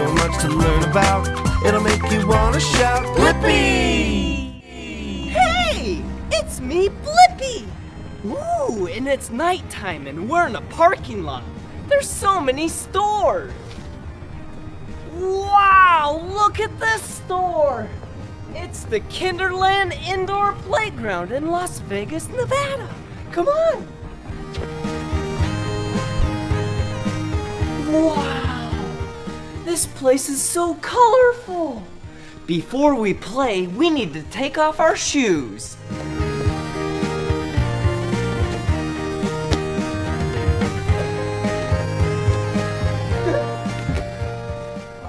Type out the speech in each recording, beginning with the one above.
so much to learn about. It'll make you want to shout, Blippi! Hey! It's me, Blippi! Ooh, and it's nighttime and we're in a parking lot. There's so many stores. Wow, look at this store! It's the Kinderland Indoor Playground in Las Vegas, Nevada. Come on! Wow! This place is so colorful! Before we play, we need to take off our shoes.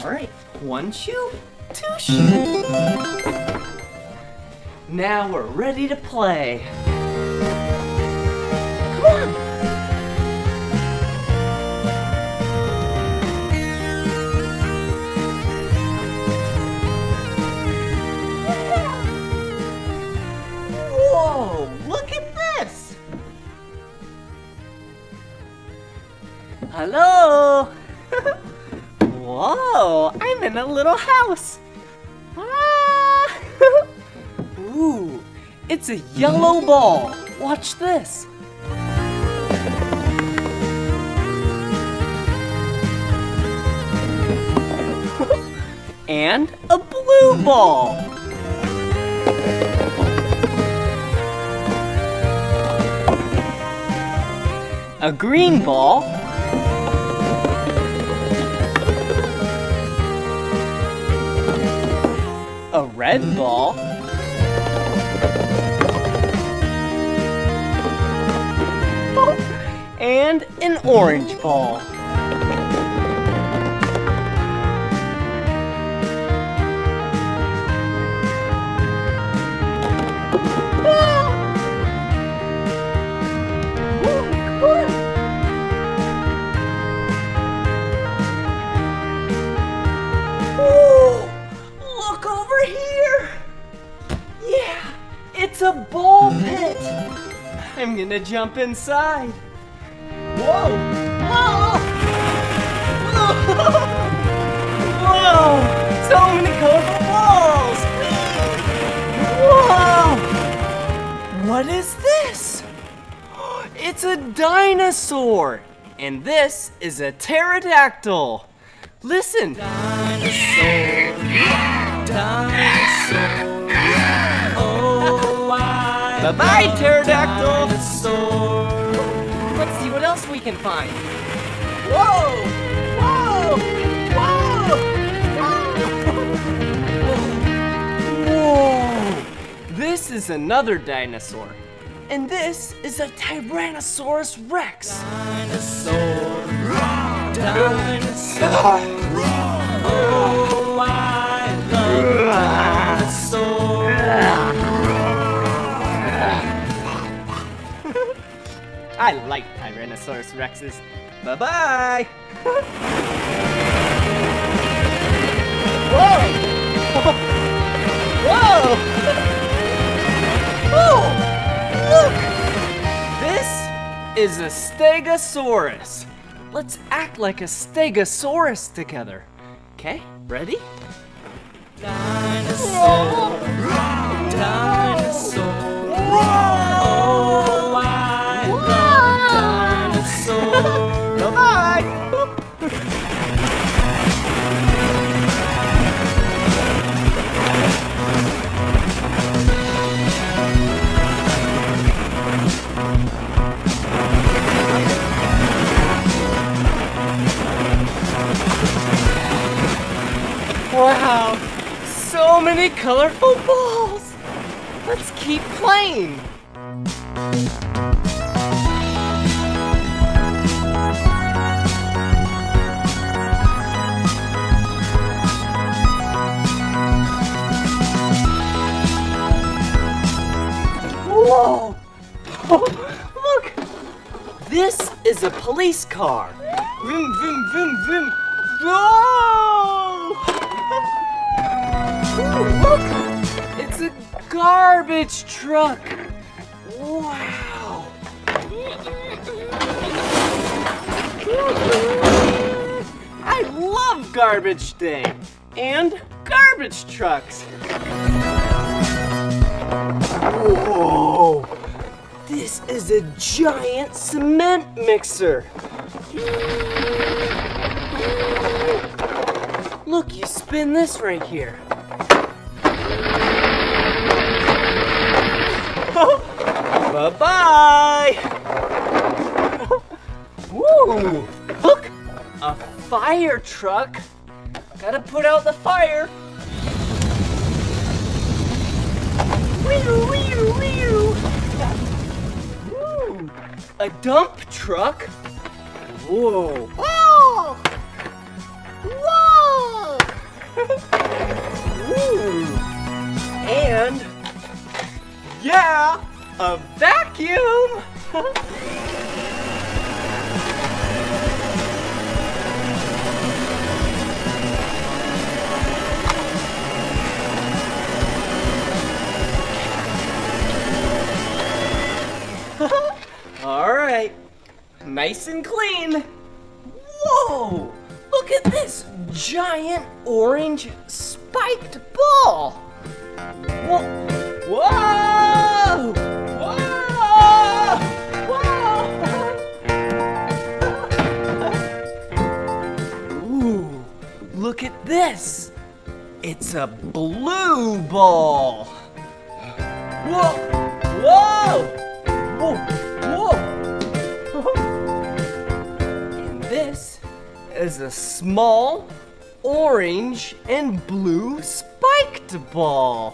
Alright, one shoe, two shoes. Now we're ready to play. Come on! Whoa! Look at this! Hello! Whoa! I'm in a little house. Ah! Ooh, it's a yellow ball. Watch this. And a blue ball. A green ball. A red ball. And an orange ball. Ooh, look over here. Yeah, it's a ball pit. I'm gonna jump inside. Whoa! Whoa! Whoa! Whoa! So many colorful balls! Whoa! What is this? It's a dinosaur! And this is a pterodactyl! Listen! Dinosaur! Dinosaur! Oh, I love bye-bye, pterodactyl! Dinosaur. We can find. Whoa! Whoa! Whoa! Whoa! Whoa! This is another dinosaur. And this is a Tyrannosaurus Rex. Dinosaur. Dinosaur. Oh, I love dinosaurs. I like Tyrannosaurus Rexes. Bye-bye! Whoa! Whoa! Whoa! Look! This is a Stegosaurus. Let's act like a Stegosaurus together. Okay, ready? Dinosaur! Whoa. Dinosaur! Whoa. Wow, so many colorful balls! Let's keep playing! Whoa! Oh, look! This is a police car! Vroom, vroom, vroom, vroom! Whoa! Ooh, look! It's a garbage truck! Wow! I love love Garbage Day and garbage trucks. Whoa! This is a giant cement mixer. Look, you spin this right here. Bye-bye! Woo! Look! A fire truck! Gotta put out the fire! Wee-oo, wee-oo, wee-oo. Woo! A dump truck! Whoa! Whoa! Whoa! Woo! And... yeah! A vacuum! All right, nice and clean. Whoa! Look at this giant orange spiked ball. Whoa! Whoa! Look at this! It's a blue ball! Whoa! Whoa! Whoa! Whoa! And this is a small orange and blue spiked ball!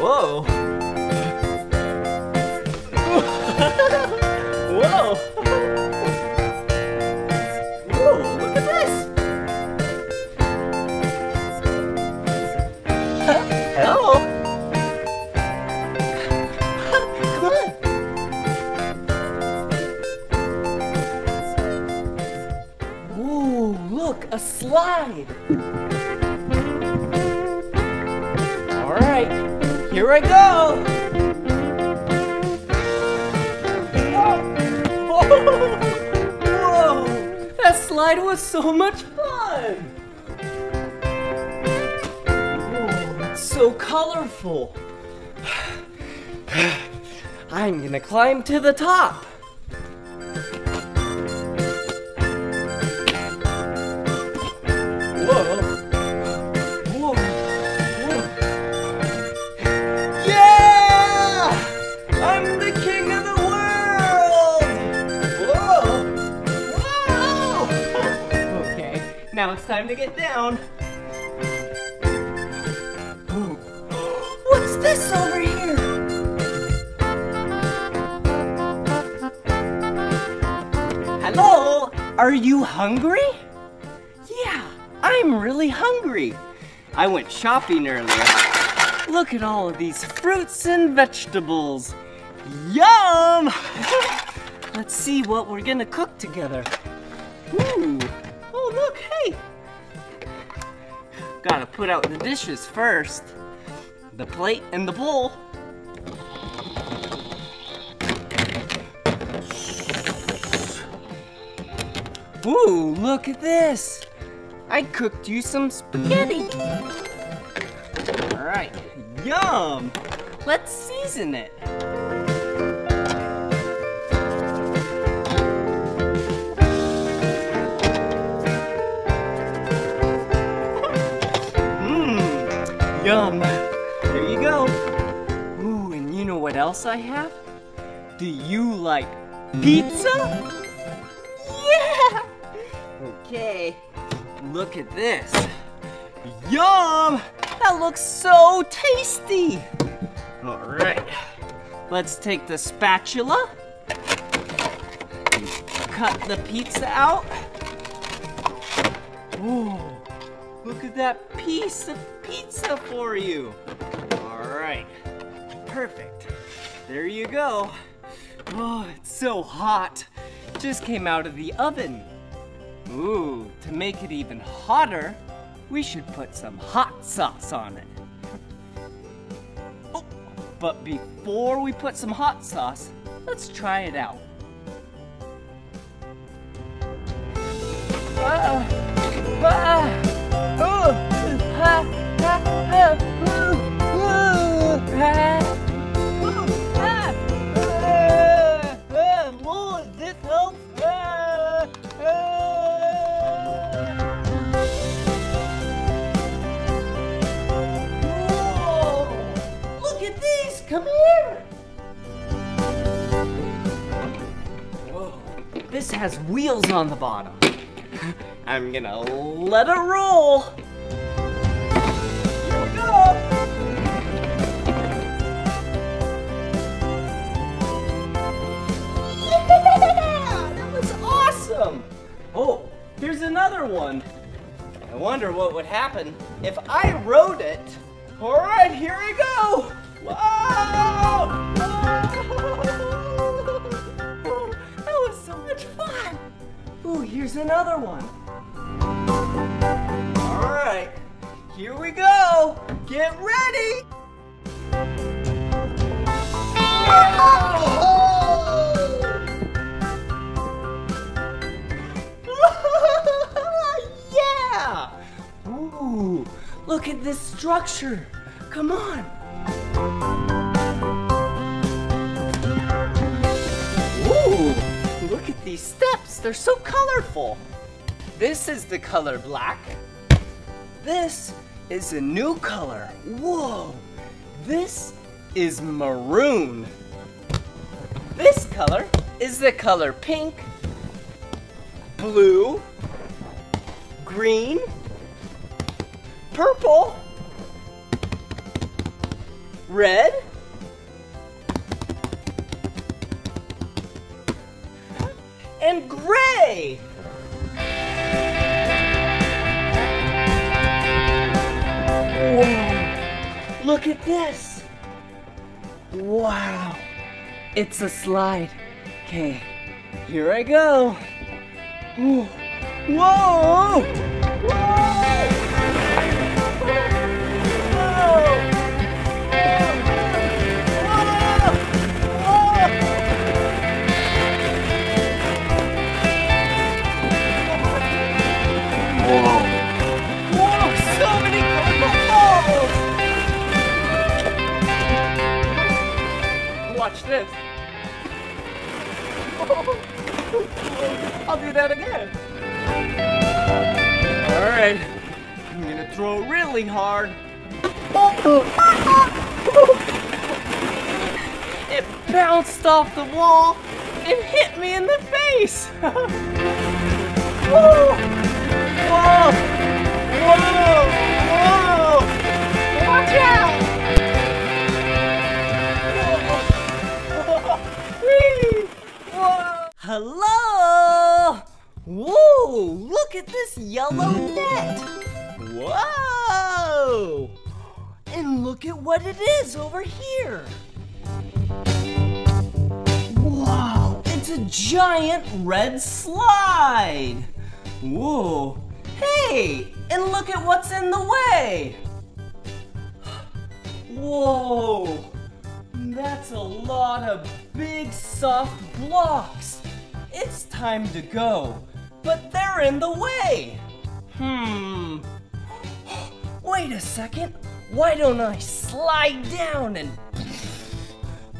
Whoa! Whoa! A slide! Alright, here I go! Whoa. Whoa! That slide was so much fun! Whoa, it's so colorful! I'm gonna climb to the top! It's time to get down. Ooh. What's this over here? Hello? Are you hungry? Yeah, I'm really hungry. I went shopping earlier. Look at all of these fruits and vegetables. Yum! Let's see what we're gonna cook together. Ooh. Oh, look, hey! Gotta put out the dishes first. The plate and the bowl. Ooh, look at this! I cooked you some spaghetti! Alright, yum! Let's season it! Yum! There you go! Ooh, and you know what else I have? Do you like pizza? Yeah! Okay, look at this! Yum! That looks so tasty! Alright, let's take the spatula and cut the pizza out. Ooh, look at that piece of pizza for you. All right, perfect. There you go. Oh, it's so hot. Just came out of the oven. Ooh, to make it even hotter, we should put some hot sauce on it. Oh, but before we put some hot sauce, let's try it out. Come here! Whoa, this has wheels on the bottom. I'm gonna let it roll! Here we go! Yeah! That was awesome! Oh, here's another one. I wonder what would happen if I rode it. Alright, here we go! Whoa! Oh, that was so much fun! Ooh, here's another one. All right, here we go. Get ready! Oh! Yeah! Ooh, look at this structure. Come on. Ooh, look at these steps. They're so colorful. This is the color black. This is a new color. Whoa. This is maroon. This color is the color pink, blue, green, purple, red, and gray. Whoa, look at this. Wow, it's a slide. Okay, here I go. Ooh. Whoa, whoa. Watch this. I'll do that again. All right, I'm gonna throw really hard. It bounced off the wall and hit me in the face. Whoa! Whoa! Whoa! Whoa! Watch out! Hello! Whoa! Look at this yellow net! Whoa! And look at what it is over here! Wow! It's a giant red slide! Whoa! Hey! And look at what's in the way! Whoa! That's a lot of big, soft blocks! It's time to go, but they're in the way. Wait a second. Why don't I slide down and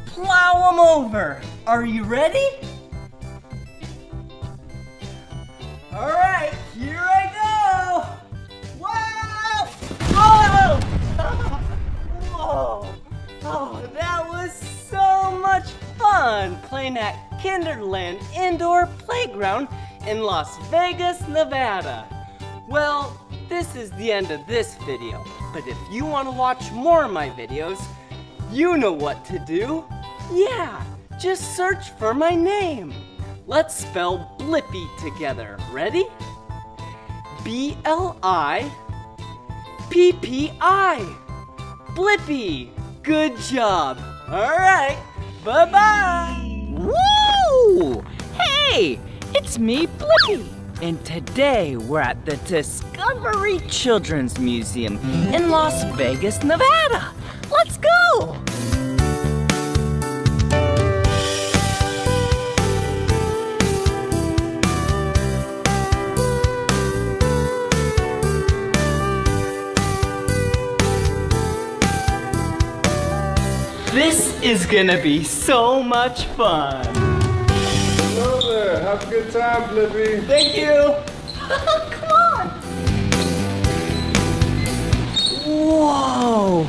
plow them over? Are you ready? All right, here I go. Whoa! Whoa! Whoa! Oh, that was so much fun playing at Kinderland Indoor Playground in Las Vegas, Nevada. Well, this is the end of this video, but if you want to watch more of my videos, you know what to do. Yeah, just search for my name. Let's spell Blippi together. Ready? B-L-I-P-P-I. Blippi. Good job. All right. Bye-bye. Woo! Hey, it's me, Blippi. And today we're at the Discovery Children's Museum in Las Vegas, Nevada. Let's go! This is gonna be so much fun. Hello there, have a good time, Blippi. Thank you. Come on. Whoa,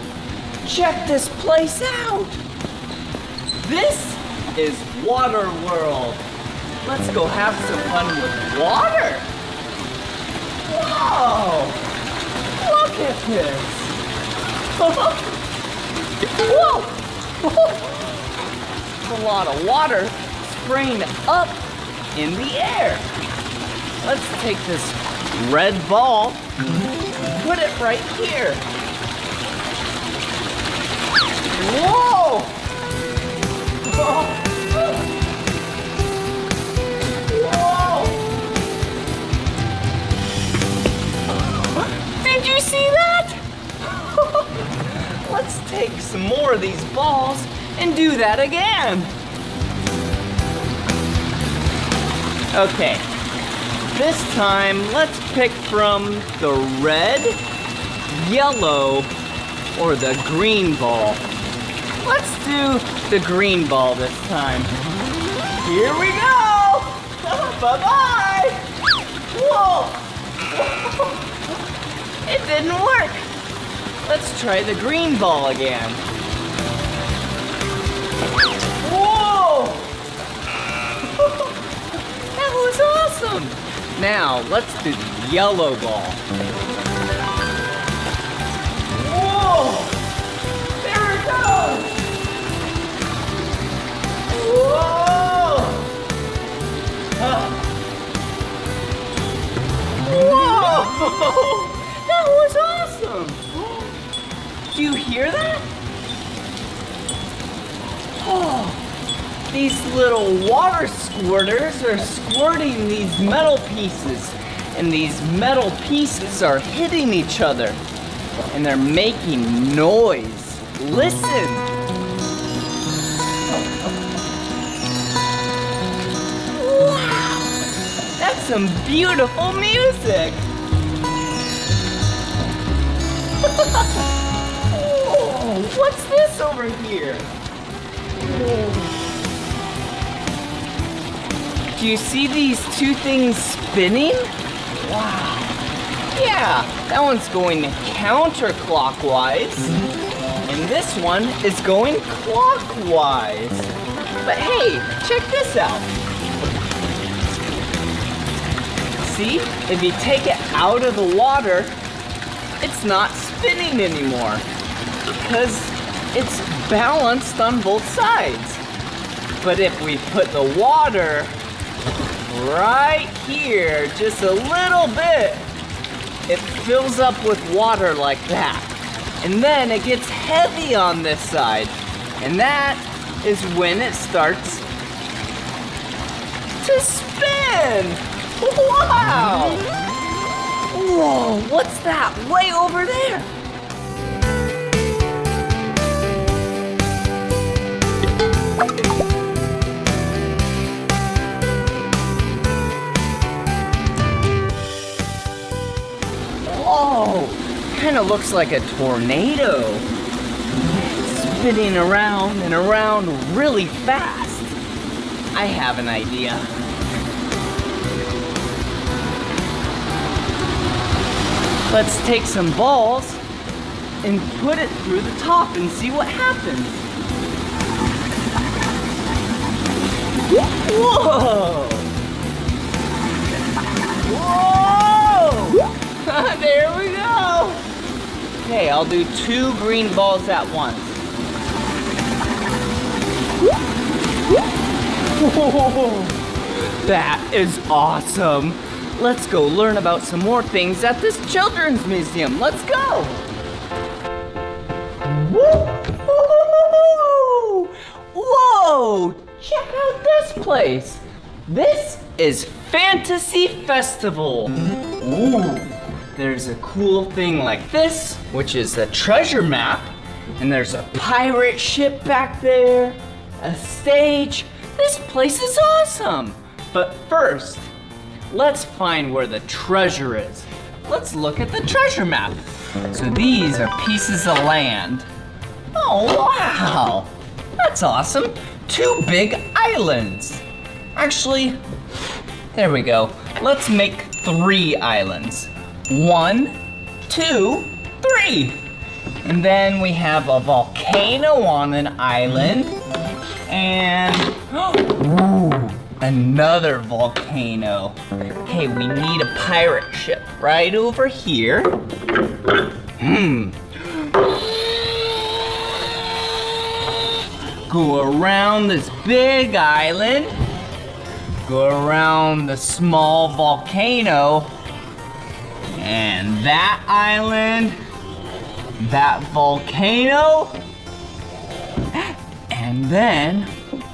check this place out. This is Water World. Let's go have some fun with water. Whoa, look at this. Whoa! A lot of water spraying up in the air. Let's take this red ball, put it right here. Whoa! Whoa! Did you see that? Let's take some more of these balls and do that again. Okay, this time let's pick from the red, yellow, or the green ball. Let's do the green ball this time. Here we go! Bye-bye! Whoa! It didn't work. Let's try the green ball again. Whoa! That was awesome! Now, let's do the yellow ball. Whoa! There it goes! Whoa! Whoa! That was awesome! Do you hear that? Oh, these little water squirters are squirting these metal pieces, and these metal pieces are hitting each other, and they're making noise. Listen. Wow, that's some beautiful music. What's this over here? Do you see these two things spinning? Wow. Yeah, that one's going counterclockwise, and this one is going clockwise. But hey, check this out. See, if you take it out of the water, it's not spinning anymore, because it's balanced on both sides. But if we put the water right here, just a little bit, it fills up with water like that. And then it gets heavy on this side. And that is when it starts to spin. Wow! Whoa, what's that way over there? Whoa, kind of looks like a tornado. Spinning around and around really fast. I have an idea. Let's take some balls and put it through the top and see what happens. Whoa! Whoa! There we go! Okay, I'll do two green balls at once. Whoa! That is awesome! Let's go learn about some more things at this children's museum. Let's go! Whoa! Whoa! Check out this place. This is Fantasy Festival. Ooh, there's a cool thing like this, which is a treasure map. And there's a pirate ship back there, a stage. This place is awesome. But first, let's find where the treasure is. Let's look at the treasure map. So these are pieces of land. Oh, wow! That's awesome! Two big islands! Actually, there we go. Let's make three islands. 1, 2, 3! And then we have a volcano on an island. And ooh, another volcano. Okay, we need a pirate ship right over here. Go around this big island. Go around the small volcano. And that island. That volcano. And then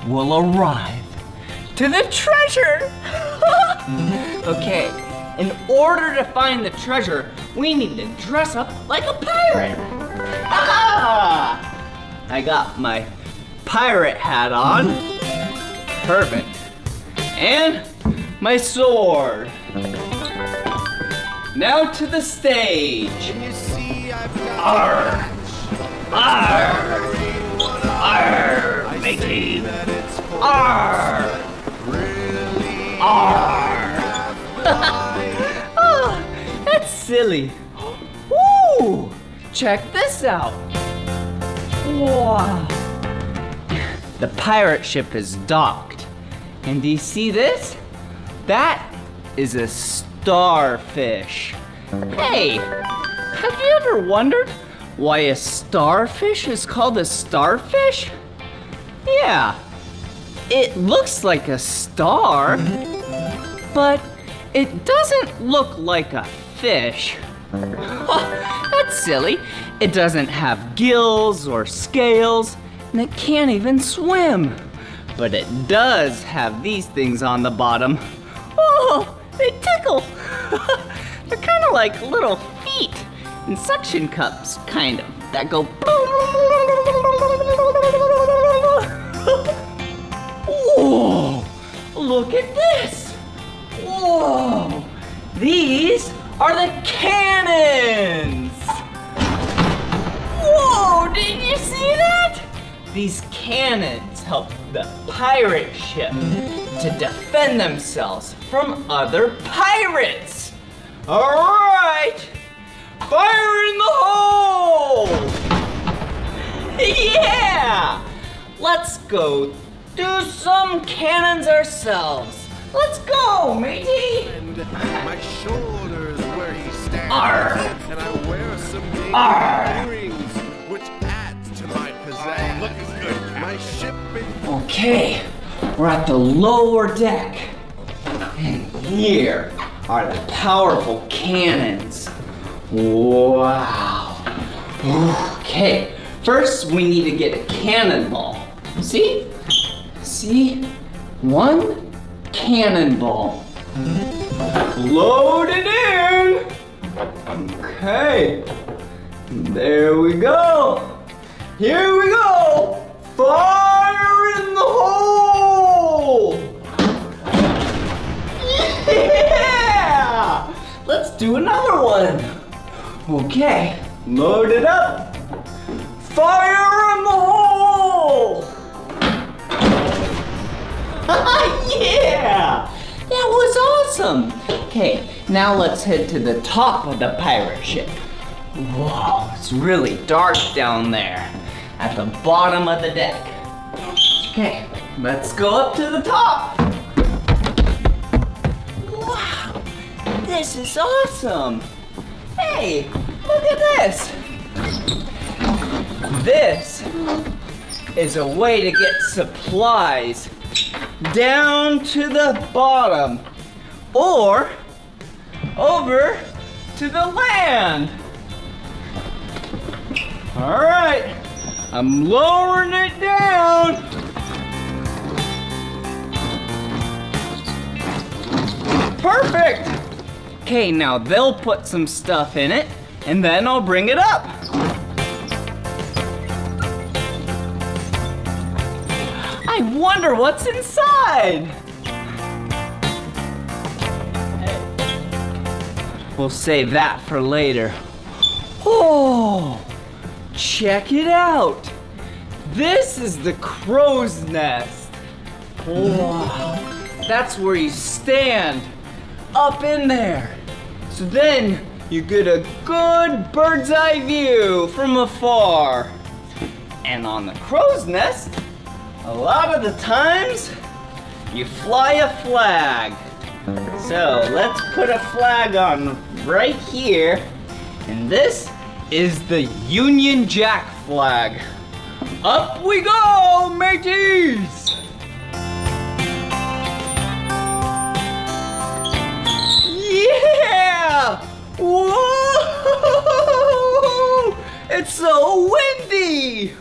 we'll arrive to the treasure. Okay, in order to find the treasure, we need to dress up like a pirate. Ah! I got my pirate hat on. Perfect. And my sword. Now to the stage. Arr! Arr! Arr! Mickey! Arr! Arr! Oh, that's silly. Woo! Check this out. Wow. The pirate ship is docked. And do you see this? That is a starfish. Hey! Have you ever wondered why a starfish is called a starfish? Yeah, it looks like a star, but it doesn't look like a fish. Oh, that's silly. It doesn't have gills or scales, and it can't even swim. But it does have these things on the bottom. Oh, they tickle. They're kind of like little feet. And suction cups, kind of, that go. Whoa! Look at this! Whoa! These are the cannons! Whoa! Did you see that? These cannons help the pirate ship to defend themselves from other pirates! All right! Fire in the hole! Yeah! Let's go do some cannons ourselves. Let's go, matey! My shoulders where he stands. Arr. And I wear some earrings, which adds to my pizzazz. Look as good. My ship is... Okay, we're at the lower deck. And here are the powerful cannons. Wow. Okay, first we need to get a cannonball. See? See? One cannonball. Load it in! Okay. There we go. Here we go! Fire in the hole! Yeah! Let's do another one. Okay, load it up. Fire in the hole! Yeah! That was awesome. Okay, now let's head to the top of the pirate ship. Whoa, it's really dark down there at the bottom of the deck. Okay, let's go up to the top. Wow, this is awesome. Hey, look at this! This is a way to get supplies down to the bottom or over to the land. All right, I'm lowering it down. Perfect! Okay, now they'll put some stuff in it, and then I'll bring it up. I wonder what's inside. We'll save that for later. Oh, Check it out. This is the crow's nest. Wow. That's where you stand, up in there. So then you get a good bird's eye view from afar. And on the crow's nest, a lot of the times, you fly a flag. So let's put a flag on right here. And this is the Union Jack flag. Up we go, mateys! Yeah! Whoa! It's so windy!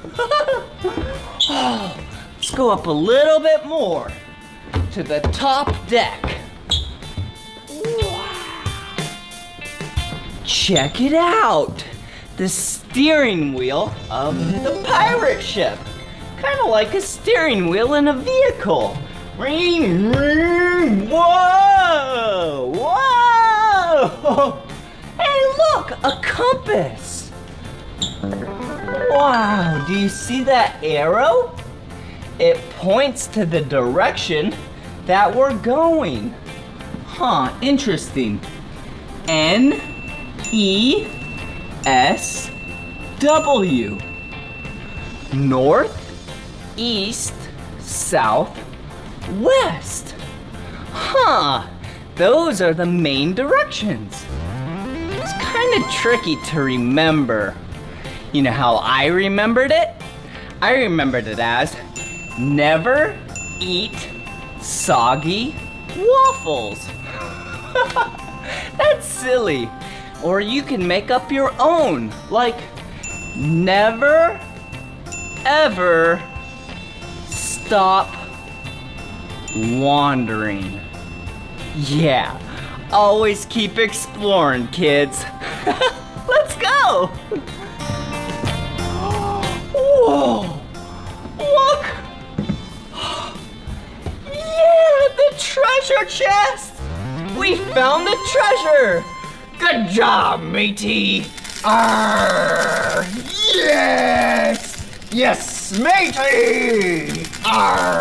Let's go up a little bit more to the top deck. Check it out! The steering wheel of the pirate ship. Kind of like a steering wheel in a vehicle. Ring, ring, whoa, whoa! Hey look, a compass! Wow, do you see that arrow? It points to the direction that we're going. Huh, interesting. N-E-S-W. North, east, south, west. Huh, those are the main directions. It's kind of tricky to remember. You know how I remembered it? I remembered it as never eat soggy waffles. That's silly. Or you can make up your own, like never ever stop wandering. Yeah, always keep exploring, kids. Let's go. Whoa, look. Yeah, the treasure chest. We found the treasure. Good job, matey! Arr! Yes! Yes, matey! Arr!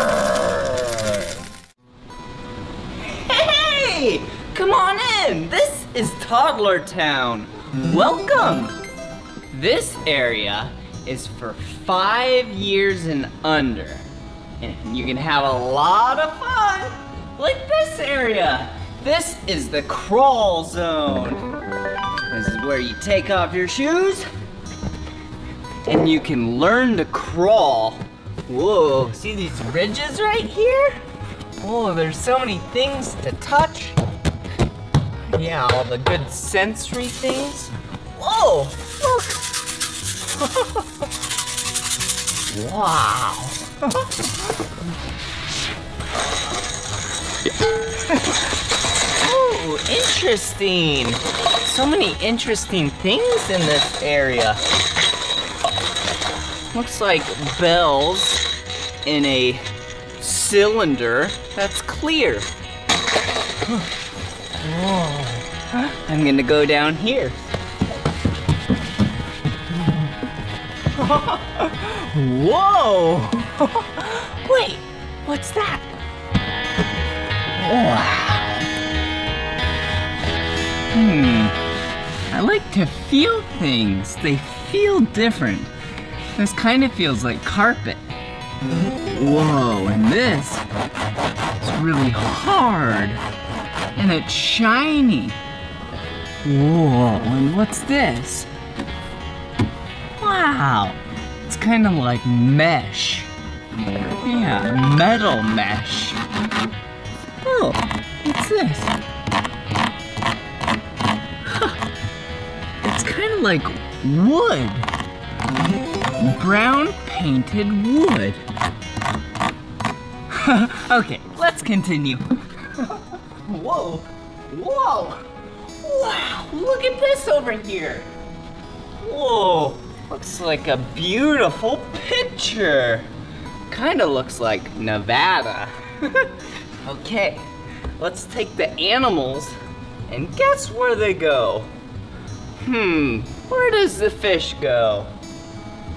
Hey! Come on in! This is Toddler Town. Welcome! This area is for 5 years and under. And you can have a lot of fun, like this area. This is the crawl zone. This is where you take off your shoes and you can learn to crawl. Whoa, see these ridges right here? Whoa, there's so many things to touch. Yeah, all the good sensory things. Whoa, look. Wow. Oh, interesting. So many interesting things in this area. Looks like bells in a cylinder that's clear. Whoa. I'm gonna go down here. Whoa! Wait, what's that? Wow. I like to feel things. They feel different. This kind of feels like carpet. Whoa, and this is really hard. And it's shiny. Whoa, and what's this? Wow, it's kind of like mesh. Yeah, metal mesh. Oh, what's this? Kind of like wood. Brown painted wood. Okay, let's continue. Whoa, whoa, wow, look at this over here. Whoa, looks like a beautiful picture. Kind of looks like Nevada. Okay, let's take the animals and guess where they go. Where does the fish go?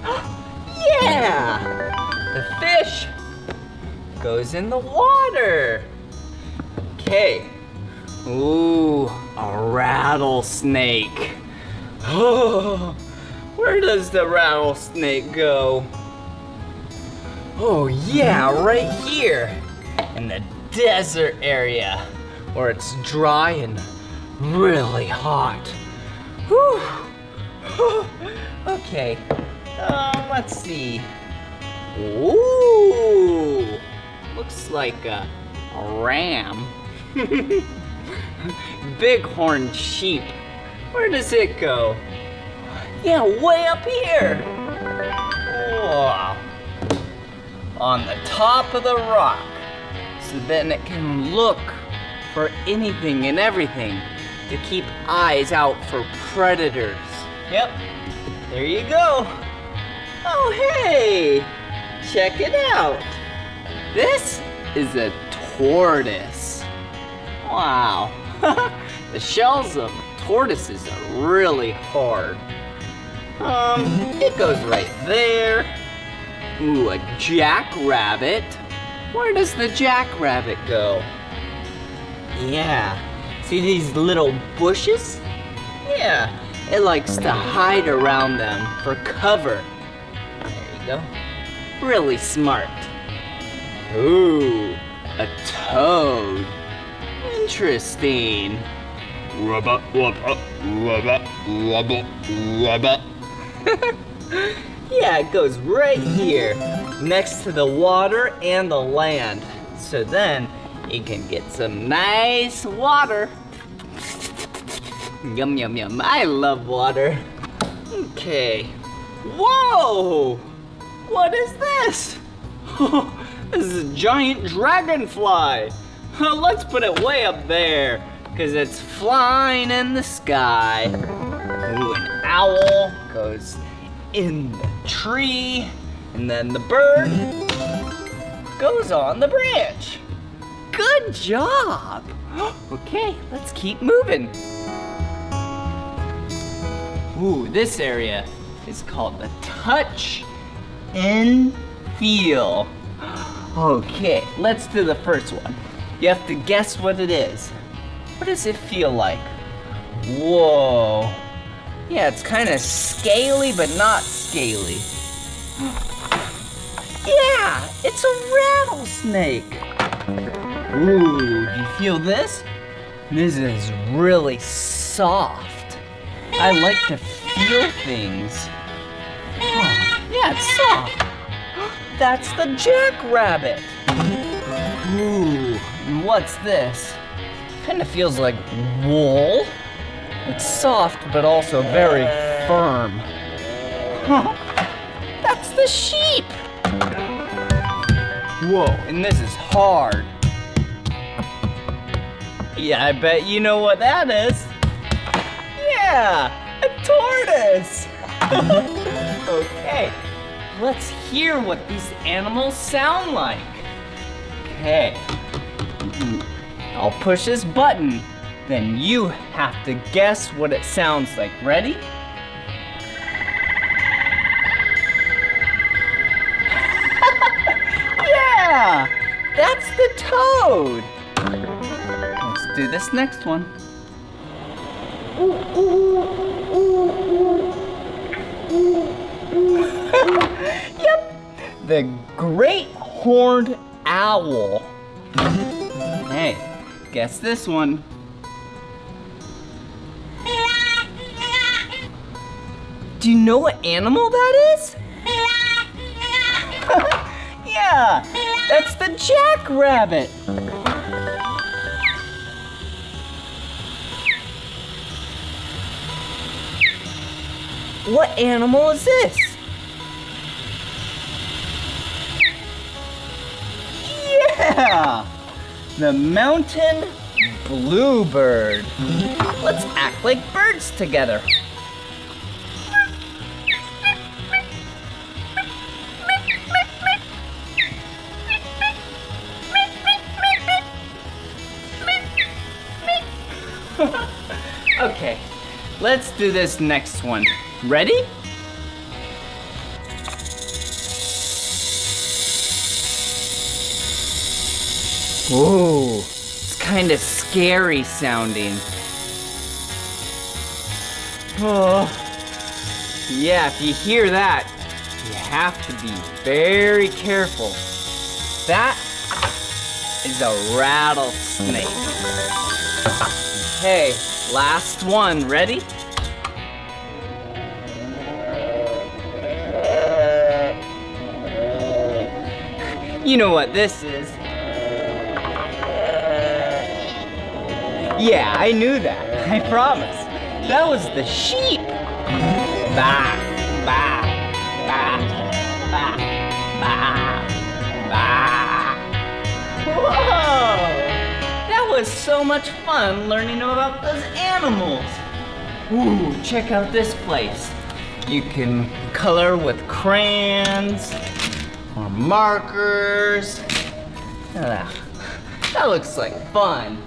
Yeah! The fish goes in the water. Okay. Ooh, a rattlesnake. Oh, where does the rattlesnake go? Oh yeah, right here in the desert area where it's dry and really hot. Whew. Okay, let's see. Ooh, looks like a ram. Bighorn sheep. Where does it go? Yeah, way up here. Whoa. On the top of the rock. So then it can look for anything and everything to keep eyes out for predators. Yep, there you go. Oh, hey, check it out. This is a tortoise. Wow. The shells of tortoises are really hard. It goes right there. Ooh, a jackrabbit. Where does the jackrabbit go? Yeah, see these little bushes? Yeah, it likes to hide around them for cover. There you go. Really smart. Ooh, a toad. Interesting. Rubba, rubba, rubba, rubba, rubba. Yeah, it goes right here, next to the water and the land. So then it can get some nice water. Yum, yum, yum, I love water. Okay. Whoa! What is this? This is a giant dragonfly. Let's put it way up there, because it's flying in the sky. Ooh, an owl goes in the tree, and then the bird goes on the branch. Good job. Okay, let's keep moving. Ooh, this area is called the touch and feel. Okay, let's do the first one. You have to guess what it is. What does it feel like? Whoa. Yeah, it's kind of scaly, but not scaly. Yeah, it's a rattlesnake. Ooh, do you feel this? This is really soft. I like to feel things. Oh, yeah, it's soft. That's the jackrabbit. Ooh, and what's this? Kind of feels like wool. It's soft, but also very firm. Huh. That's the sheep! Whoa, and this is hard. Yeah, I bet you know what that is. Yeah, a tortoise! Okay, let's hear what these animals sound like. Okay, I'll push this button. Then you have to guess what it sounds like. Ready? Yeah! That's the toad! Let's do this next one. Yep! The great horned owl. Hey, guess this one. Do you know what animal that is? Yeah, that's the jackrabbit. What animal is this? Yeah, the mountain bluebird. Let's act like birds together. Okay, let's do this next one. Ready? Whoa, it's kind of scary sounding. Oh, yeah, if you hear that, you have to be very careful. That is a rattlesnake. Okay, last one, ready? You know what this is. Yeah, I knew that. I promise. That was the sheep. Bah, bah, bah, bah, bah, bah. Whoa! That was so much fun learning about those animals. Ooh, check out this place. You can color with crayons or markers. Ugh, that looks like fun.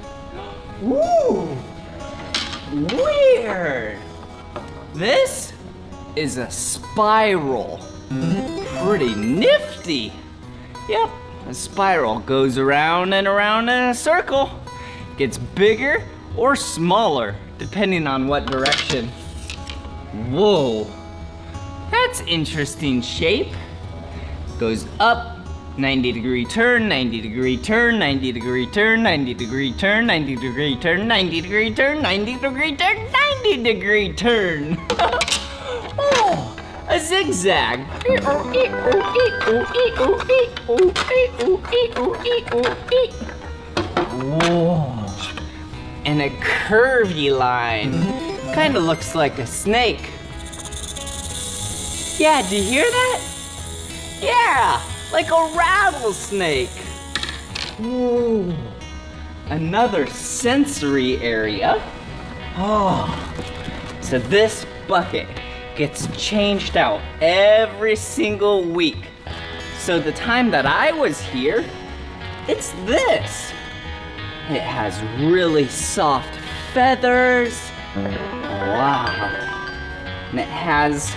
Ooh, weird. This is a spiral. Pretty nifty. Yep, a spiral goes around and around in a circle. Gets bigger or smaller, depending on what direction. Whoa, that's interesting shape. Goes up, 90-degree turn, 90-degree turn, 90-degree turn, 90-degree turn, 90-degree turn, 90-degree turn, 90-degree turn, 90-degree turn. Oh, a zigzag. Whoa. And a curvy line. Kind of looks like a snake. Yeah, did you hear that? Yeah, like a rattlesnake. Ooh, another sensory area. Oh, so this bucket gets changed out every single week. So the time that I was here, it's this. It has really soft feathers. Wow. And it has,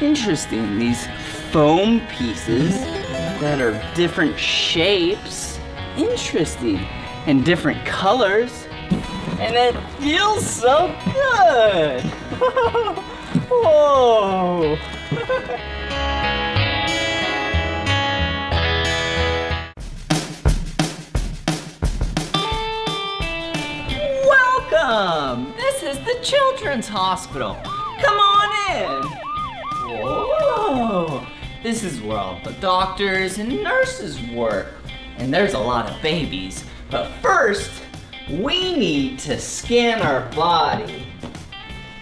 interesting, these foam pieces that are different shapes, interesting, and different colors, and it feels so good. Whoa. Welcome! This is the Children's Hospital. Come on in. Whoa. This is where all the doctors and nurses work. And there's a lot of babies. But first, we need to scan our body.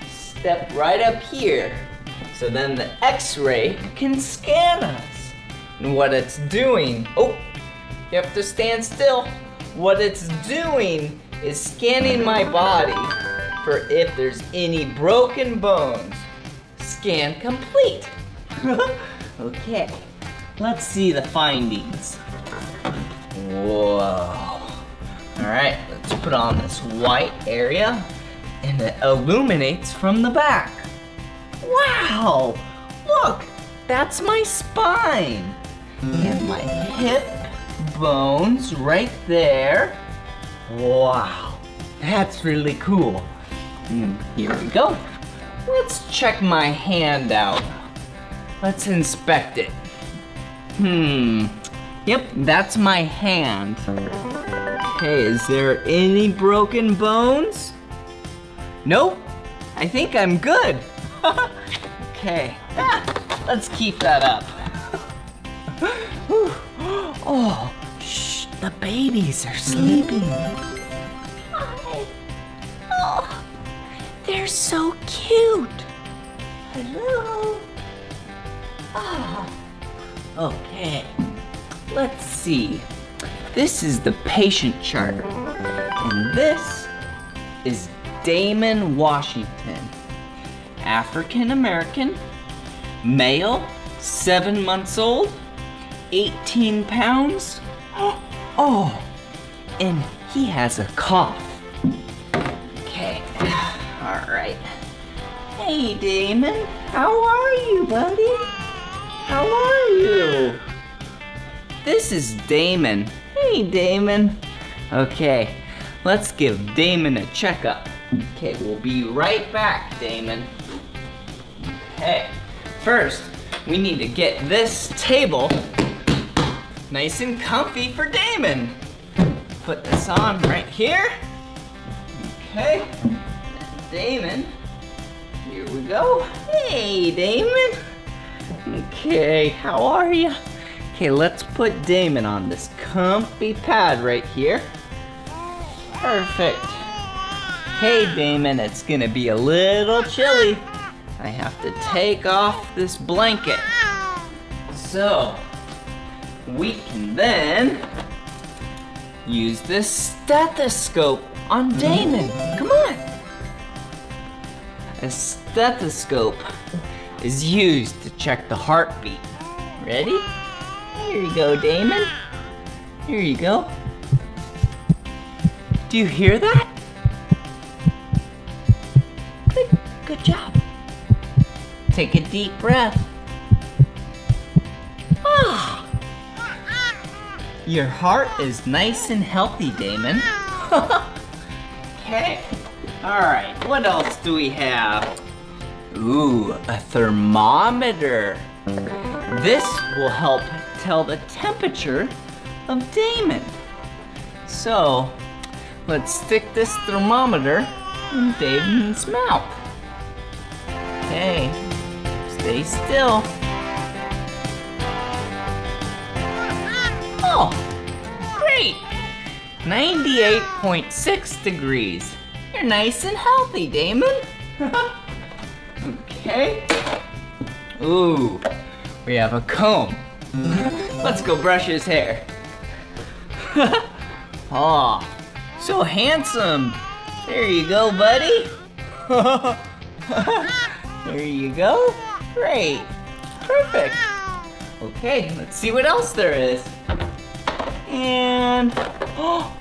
Step right up here. So then the x-ray can scan us. And what it's doing, oh, you have to stand still. What it's doing is scanning my body for if there's any broken bones. Scan complete. Okay, let's see the findings. Whoa. All right, let's put on this white area and it illuminates from the back. Wow, look, that's my spine. And my hip bones right there. Wow, that's really cool. Here we go. Let's check my hand out. Let's inspect it. Yep, that's my hand. Okay, is there any broken bones? Nope. I think I'm good. Okay. Let's keep that up. Oh, shh, the babies are sleeping. Hi. Oh, they're so cute. Hello. Ah, okay, let's see. This is the patient chart, and this is Damon Washington. African American, male, 7 months old, 18 pounds. Oh, and he has a cough. Okay, all right. Hey, Damon, how are you, buddy? How are you? This is Damon. Hey, Damon. Okay, let's give Damon a checkup. Okay, we'll be right back, Damon. Okay, first, we need to get this table nice and comfy for Damon. Put this on right here. Okay, Damon, here we go. Hey, Damon. Okay, how are you? Okay, let's put Damon on this comfy pad right here. Perfect. Hey, Damon, it's gonna be a little chilly. I have to take off this blanket. So, we can then use this stethoscope on Damon. Come on. A stethoscope is used to check the heartbeat. Ready? Here you go, Damon. Here you go. Do you hear that? Good job. Take a deep breath. Ah. Your heart is nice and healthy, Damon. Okay. All right, what else do we have? Ooh, a thermometer. This will help tell the temperature of Damon. So, let's stick this thermometer in Damon's mouth. Okay, stay still. Oh, great! 98.6 degrees. You're nice and healthy, Damon. Okay. Ooh, we have a comb. Let's go brush his hair. Aw, so handsome. There you go, buddy. There you go. Great. Perfect. Okay, let's see what else there is. And, oh,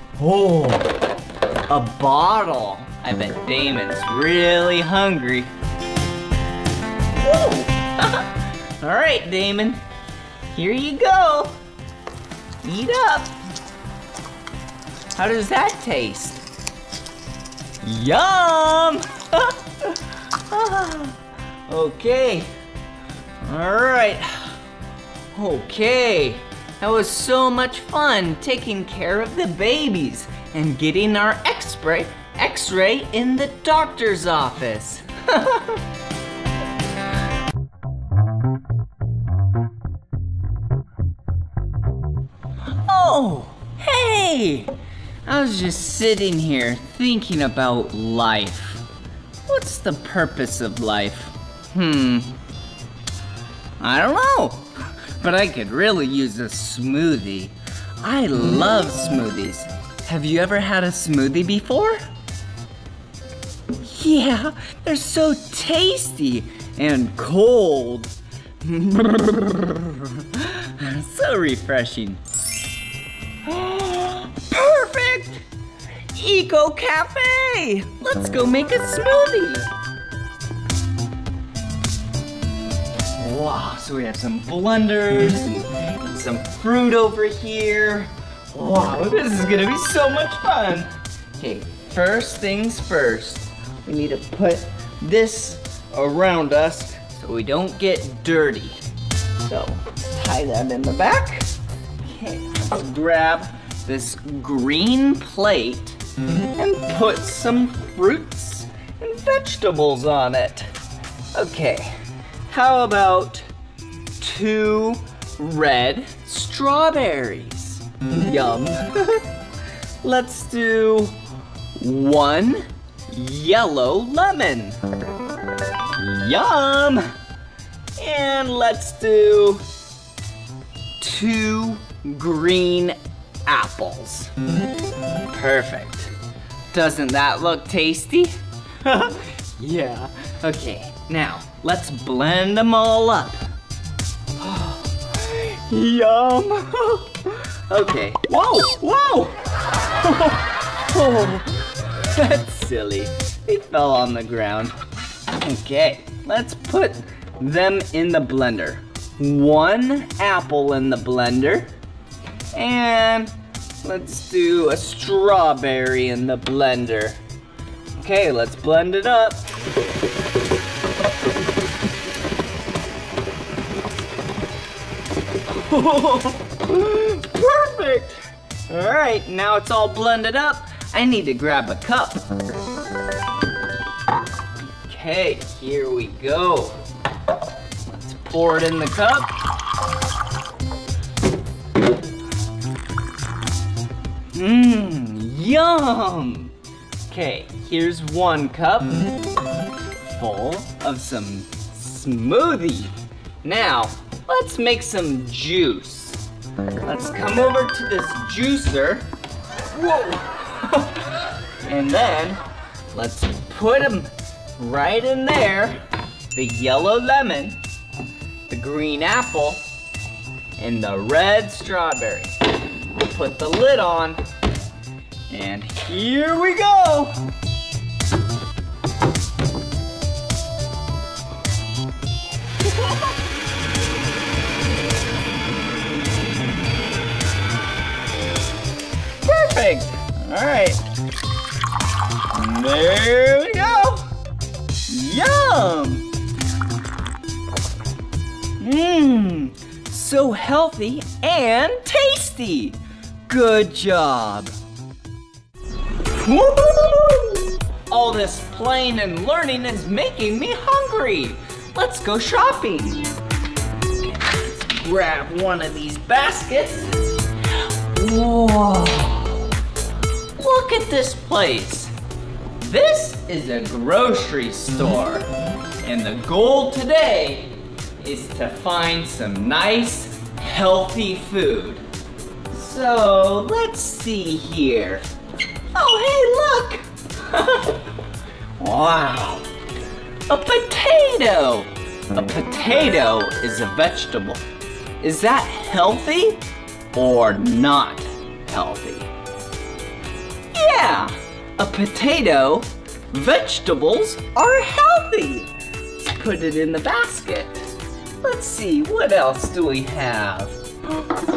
a bottle. I bet Damon's really hungry. All right, Damon. Here you go. Eat up. How does that taste? Yum! Okay. All right. Okay. That was so much fun taking care of the babies and getting our X-ray in the doctor's office. Oh, hey! I was just sitting here thinking about life. What's the purpose of life? I don't know. But I could really use a smoothie. I love smoothies. Have you ever had a smoothie before? Yeah, they're so tasty and cold. So refreshing. Perfect! Eco Cafe! Let's go make a smoothie. Wow, so we have some blenders and some fruit over here. Wow, this is gonna be so much fun. Okay, first things first. We need to put this around us so we don't get dirty. So, tie that in the back. Okay, let's grab this green plate and put some fruits and vegetables on it. Okay. How about 2 red strawberries? Yum. Let's do 1 yellow lemon. Yum. And let's do 2 green apples. Perfect. Doesn't that look tasty? Yeah. Okay, now. Let's blend them all up. Yum! Okay. Whoa! Whoa! Oh, that's silly. They fell on the ground. Okay, let's put them in the blender. 1 apple in the blender and Let's do a strawberry in the blender. Okay, let's blend it up. Perfect! All right, now it's all blended up. I need to grab a cup. Okay, here we go. Let's pour it in the cup. Mmm, yum! Okay, here's one cup full of some smoothie. Now, let's make some juice. Let's come over to this juicer. Whoa! And then, let's put them right in there. The yellow lemon, the green apple, and the red strawberry. We'll put the lid on, and here we go! Perfect! All right. There we go! Yum! Mmm, so healthy and tasty! Good job! Woo-hoo! All this playing and learning is making me hungry. Let's go shopping. Let's grab one of these baskets. Whoa! Look at this place. This is a grocery store. And the goal today is to find some nice, healthy food. So, let's see here. Oh, hey, look! Wow! A potato! A potato is a vegetable. Is that healthy or not healthy? Yeah! A potato, vegetables are healthy! Let's put it in the basket. Let's see, what else do we have?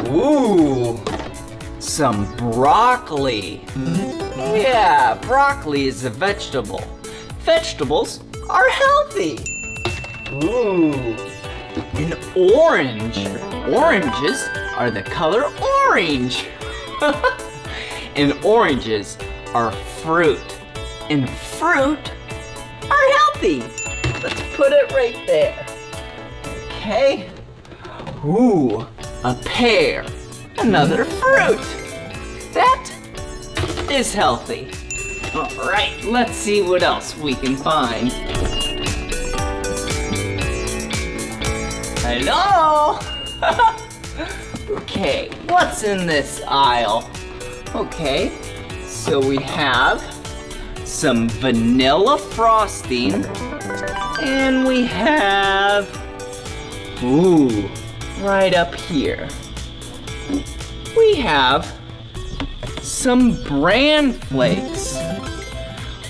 Ooh! Some broccoli. Yeah, broccoli is a vegetable. Vegetables are healthy. Ooh. An orange. Oranges are the color orange. And oranges are fruit. And fruit are healthy. Let's put it right there. Okay. Ooh, a pear. Another fruit. That is healthy. All right, let's see what else we can find. Hello! Okay, what's in this aisle? Okay, so we have some vanilla frosting. And we have, ooh, right up here. We have some bran flakes.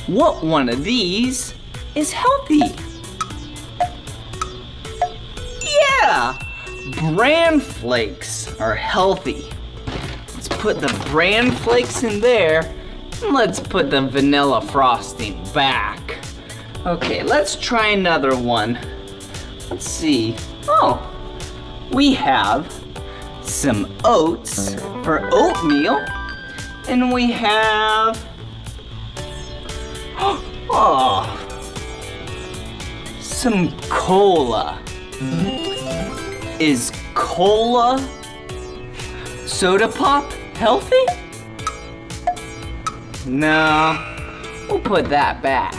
What one of these is healthy? Yeah, bran flakes are healthy. Let's put the bran flakes in there, and let's put the vanilla frosting back. Okay, let's try another one. Let's see. Oh, we have some oats for oatmeal, and we have, oh, some cola. Is cola soda pop healthy? No, we'll put that back.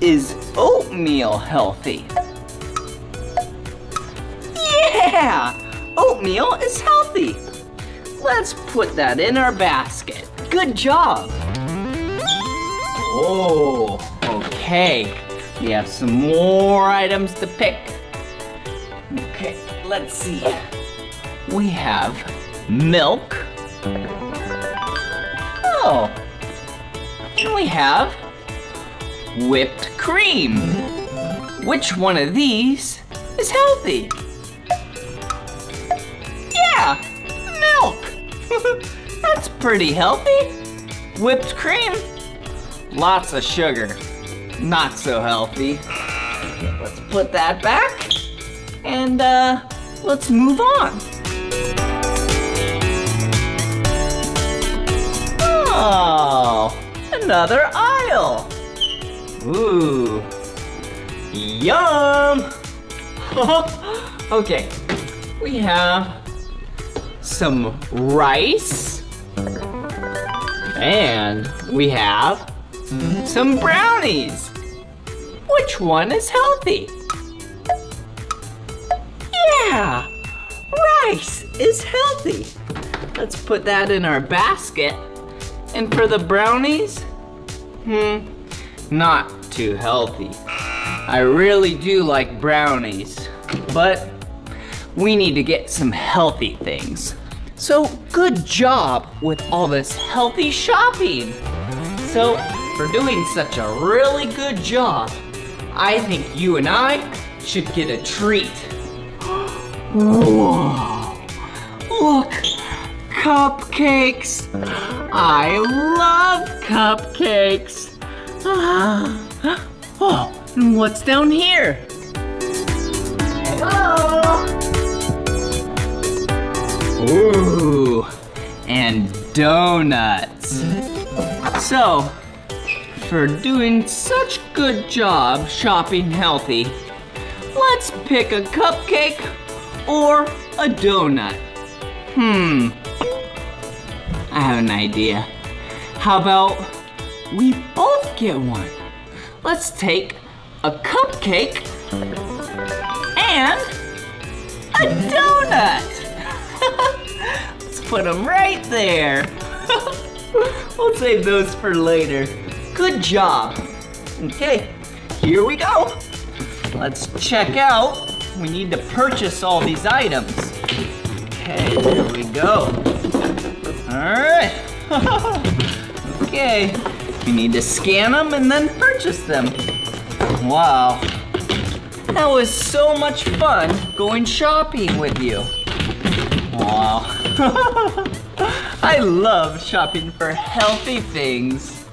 Is oatmeal healthy? Yeah! Oatmeal is healthy. Let's put that in our basket. Good job. Oh, okay. We have some more items to pick. Okay, let's see. We have milk. Oh. And we have whipped cream. Which one of these is healthy? Yeah, milk. That's pretty healthy. Whipped cream, lots of sugar. Not so healthy. Let's put that back and let's move on. Oh, another aisle. Ooh, yum. Okay, we have some rice and we have some brownies. Which one is healthy? Yeah, rice is healthy. Let's put that in our basket. And for the brownies, not too healthy. I really do like brownies, but we need to get some healthy things. So good job with all this healthy shopping. So for doing such a really good job, I think you and I should get a treat. Whoa, look, cupcakes. I love cupcakes. Oh, and what's down here? Hello. Ooh, and donuts. So, for doing such a good job shopping healthy, let's pick a cupcake or a donut. I have an idea. How about we both get one? Let's take a cupcake and a donut. Let's put them right there. We'll save those for later. Good job. Okay, here we go. Let's check out. We need to purchase all these items. Okay, here we go. All right. Okay, we need to scan them and then purchase them. Wow, that was so much fun going shopping with you. Wow. I love shopping for healthy things.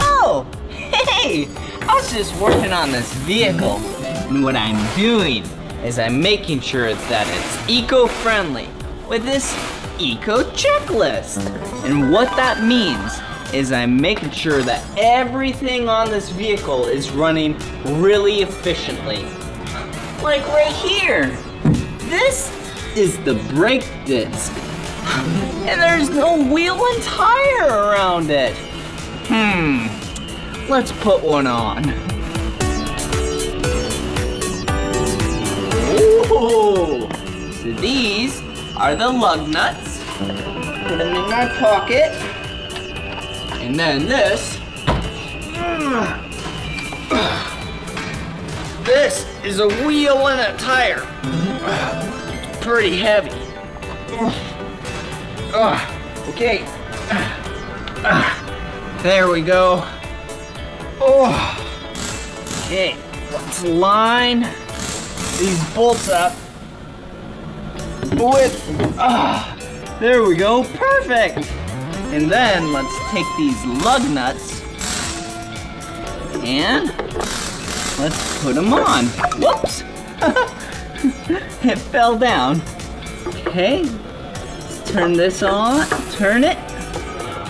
Oh, hey, I was just working on this vehicle. And what I'm doing is I'm making sure that it's eco-friendly with this eco checklist. And what that means is I'm making sure that everything on this vehicle is running really efficiently. Like right here, this is the brake disc. And there's no wheel and tire around it. Let's put one on. Whoa, so these are the lug nuts. Put them in my pocket. And then this. This is a wheel and a tire. Pretty heavy. Okay. There we go. Okay, let's line these bolts up with, there we go, perfect. And then let's take these lug nuts and let's put them on. Whoops! It fell down. Okay, let's turn this on, turn it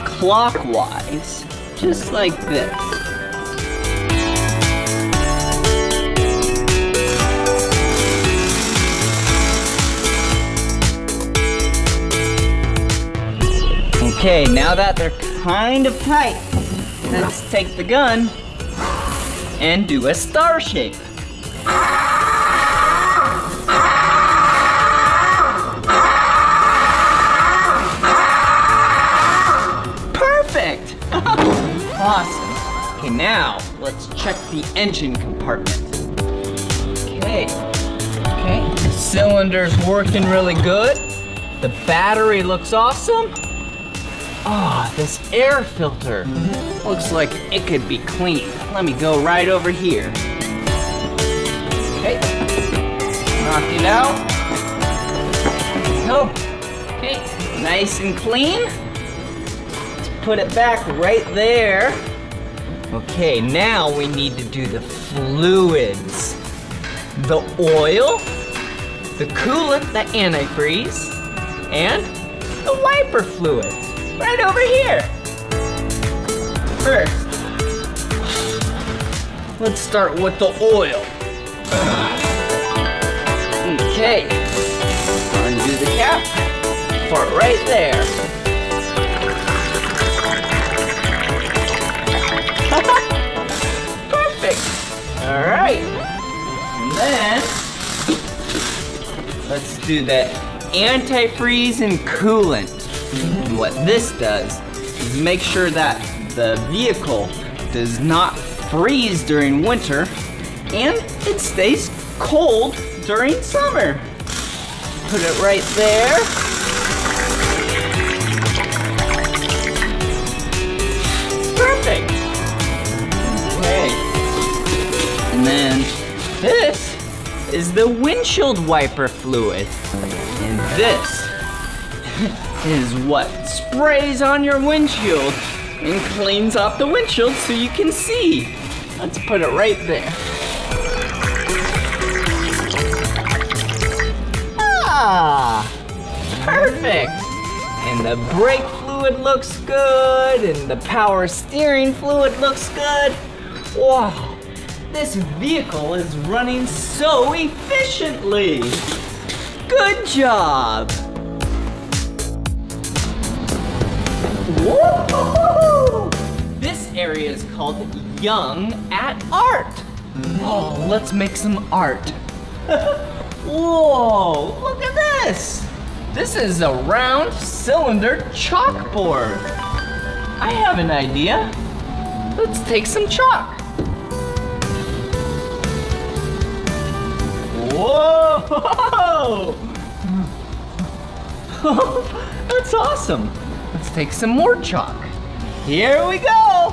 clockwise, just like this. Okay, now that they're kind of tight, let's take the gun and do a star shape. Perfect! Awesome. Okay, now let's check the engine compartment. Okay, the cylinder's working really good. The battery looks awesome. Ah, this air filter. Looks like it could be cleaned. Let me go right over here. Okay. Knock it out. So, okay, nice and clean. Let's put it back right there. Okay, now we need to do the fluids. The oil, the coolant, the antifreeze, and the wiper fluid. Right over here. First, let's start with the oil. Okay, undo the cap, put it right there. Perfect, all right. And then, let's do the antifreeze and coolant. And what this does is make sure that the vehicle does not freeze during winter and it stays cold during summer. Put it right there. Perfect. Okay. And then this is the windshield wiper fluid. And this is what sprays on your windshield and cleans off the windshield so you can see. Let's put it right there. Ah, perfect. And the brake fluid looks good and the power steering fluid looks good. Wow, this vehicle is running so efficiently. Good job. Woo-hoo-hoo-hoo! This area is called Young at Art. Oh, let's make some art. Whoa, look at this. This is a round cylinder chalkboard. I have an idea. Let's take some chalk. Whoa! That's awesome. Let's take some more chalk. Here we go!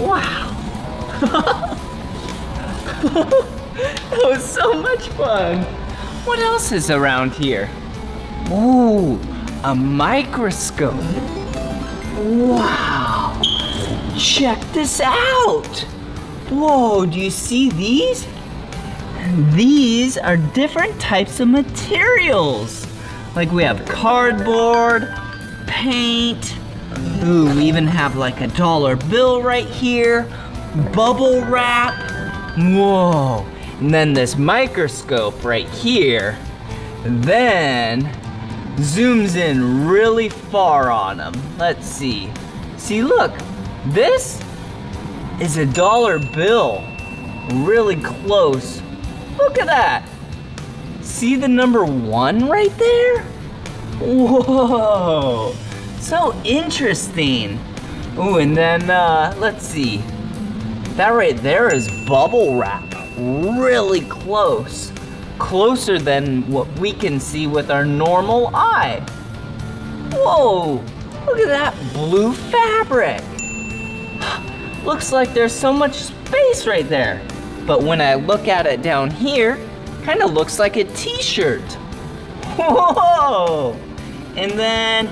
Wow! That was so much fun! What else is around here? Ooh, a microscope! Wow! Check this out! Whoa, do you see these? These are different types of materials. Like we have cardboard, paint. Ooh, we even have like a dollar bill right here. Bubble wrap. Whoa. And then this microscope right here. Then zooms in really far on them. Let's see. See, look, this is a dollar bill. Really close. Look at that. See the number 1 right there? Whoa, so interesting. Ooh, and then let's see. That right there is bubble wrap. Really close. Closer than what we can see with our normal eye. Whoa, look at that blue fabric. Looks like there's so much space right there. But when I look at it down here, kind of looks like a t-shirt. Whoa! And then,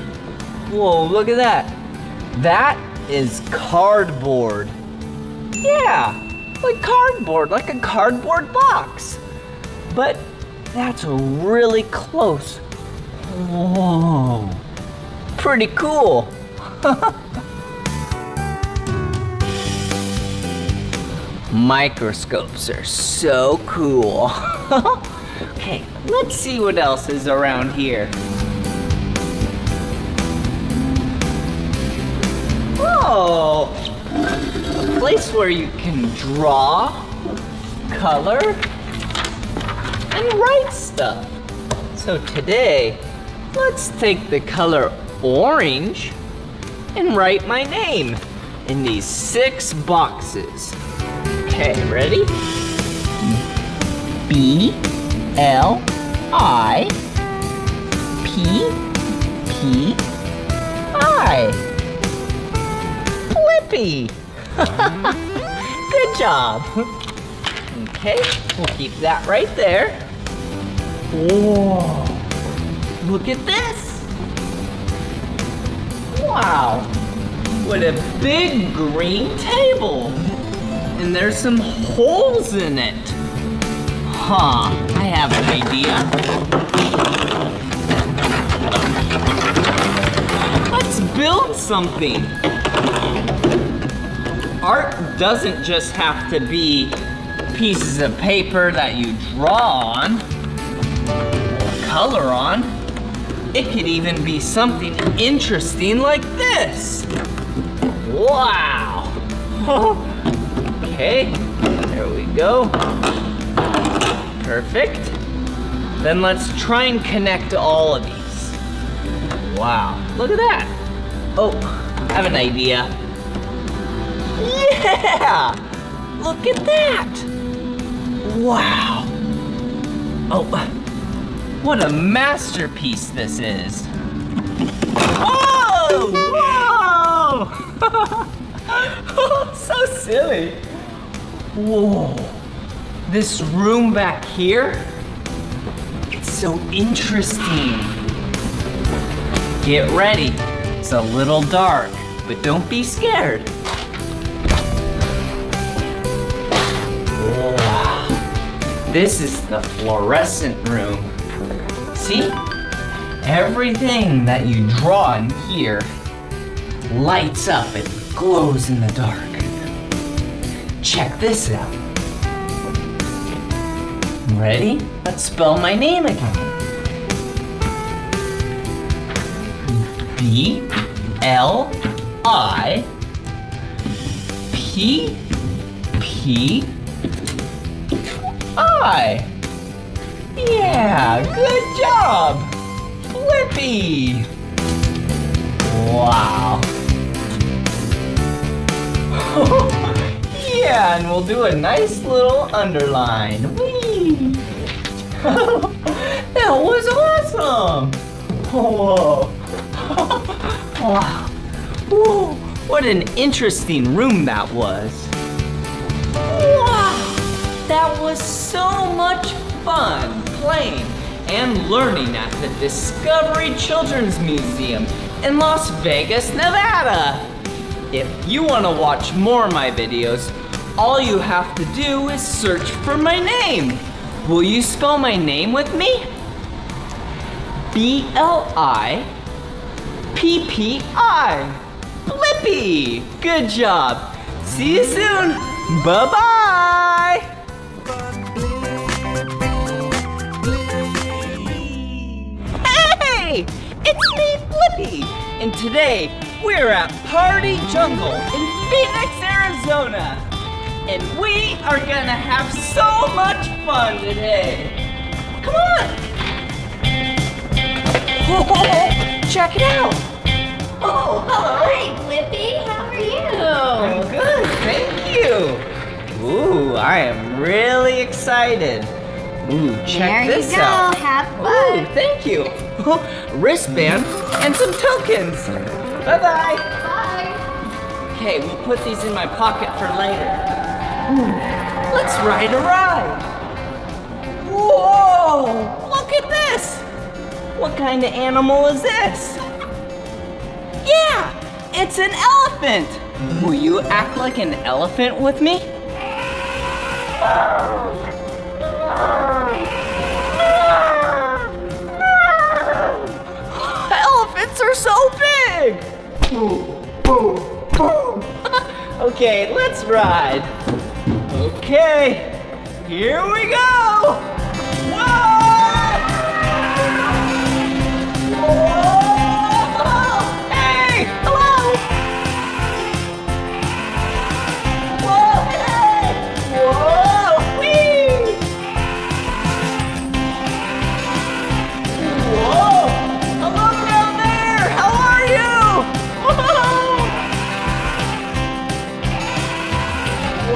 whoa, look at that. That is cardboard. Yeah, like a cardboard box. But that's really close. Whoa, pretty cool. Microscopes are so cool. Okay, let's see what else is around here. Oh, a place where you can draw, color, and write stuff. So today, let's take the color orange and write my name in these 6 boxes. Okay, ready? B-L-I-P-P-I. Blippi! Good job! Okay, we'll keep that right there. Whoa! Look at this! Wow! What a big green table! And there's some holes in it! Huh, I have an idea. Let's build something! Art doesn't just have to be pieces of paper that you draw on or color on. It could even be something interesting like this. Wow! Okay, there we go. Perfect. Then let's try and connect all of these. Wow, look at that. Oh, I have an idea. Yeah! Look at that! Wow! Oh, what a masterpiece this is! Whoa! Whoa! Oh, so silly! Whoa! This room back here, it's so interesting. Get ready. It's a little dark, but don't be scared. Wow. This is the fluorescent room. See? Everything that you draw in here lights up and glows in the dark. Check this out. Ready? Let's spell my name again. B-L-I-P-P-I. Yeah, good job! Blippi! Wow. Yeah, and we'll do a nice little underline. That was awesome! Whoa! Wow! Whoa! What an interesting room that was! Wow! That was so much fun playing and learning at the Discovery Children's Museum in Las Vegas, Nevada! If you want to watch more of my videos, all you have to do is search for my name. Will you spell my name with me? B-L-I-P-P-I. Blippi! Good job. See you soon. Bye-bye. Hey! It's me, Blippi. And today, we're at Party Jungle in Phoenix, Arizona. And we are gonna have so much fun today! Come on! Oh, check it out! Oh, hi, Blippi! How are you? I'm good, thank you! Ooh, I am really excited! Ooh, check this out! There you go, have fun! Ooh, thank you! Wristband and some tokens! Bye-bye! Bye! Okay, we'll put these in my pocket for later. Let's ride a ride! Whoa! Look at this! What kind of animal is this? Yeah! It's an elephant! Will you act like an elephant with me? Elephants are so big! Okay, let's ride! Okay, here we go! Whoa! Whoa! Hey! Hello! Whoa! Hey! Whoa! Whee! Whoa! Hello down there! How are you? Whoa!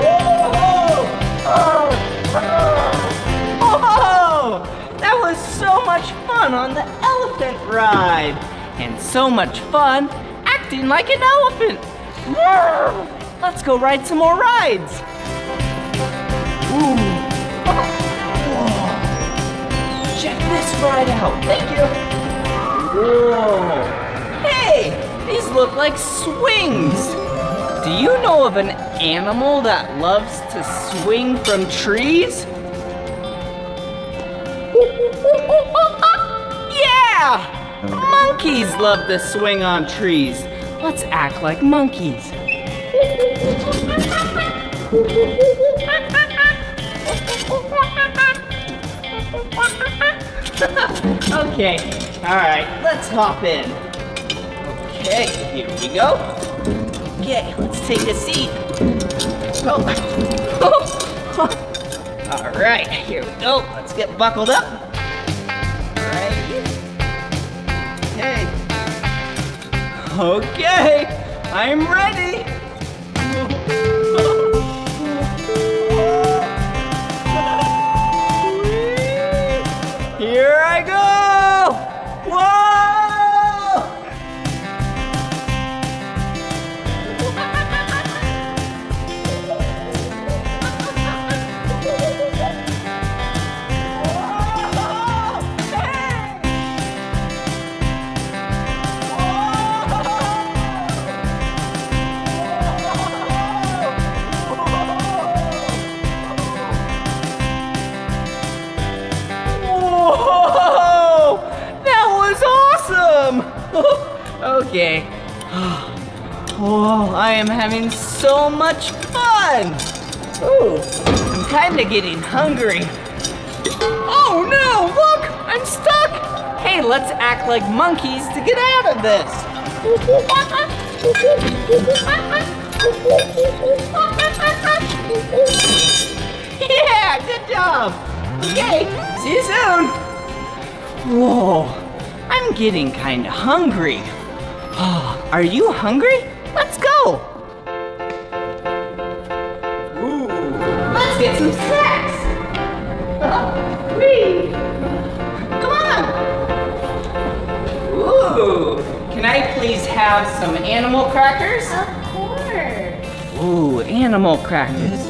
Whoa! Oh! on the elephant ride. And so much fun acting like an elephant. Let's go ride some more rides. Ooh. Whoa. Check this ride out. Thank you. Whoa. Hey, these look like swings. Do you know of an animal that loves to swing from trees? Yeah! Monkeys love to swing on trees. Let's act like monkeys. Okay, all right, let's hop in. Okay, here we go. Okay, let's take a seat. Oh. All right, here we go. Let's get buckled up. All right. Okay. Okay, I'm ready. Here I go! Okay. Oh, I am having so much fun. Ooh, I'm kind of getting hungry. Oh no, look, I'm stuck. Hey, let's act like monkeys to get out of this. Yeah, good job. Okay, see you soon. Whoa. I'm getting kind of hungry. Oh, are you hungry? Let's go. Ooh. Let's get some snacks. Come on. Ooh. Can I please have some animal crackers? Of course. Ooh, animal crackers.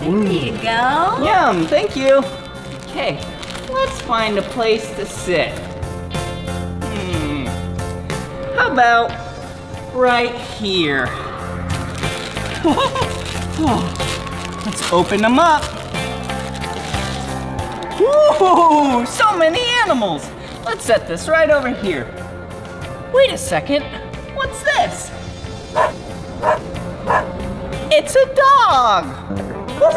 There you go. Yum, thank you. Okay, let's find a place to sit. How about right here? Let's open them up. Whoa, so many animals. Let's set this right over here. Wait a second, what's this? It's a dog. Woof,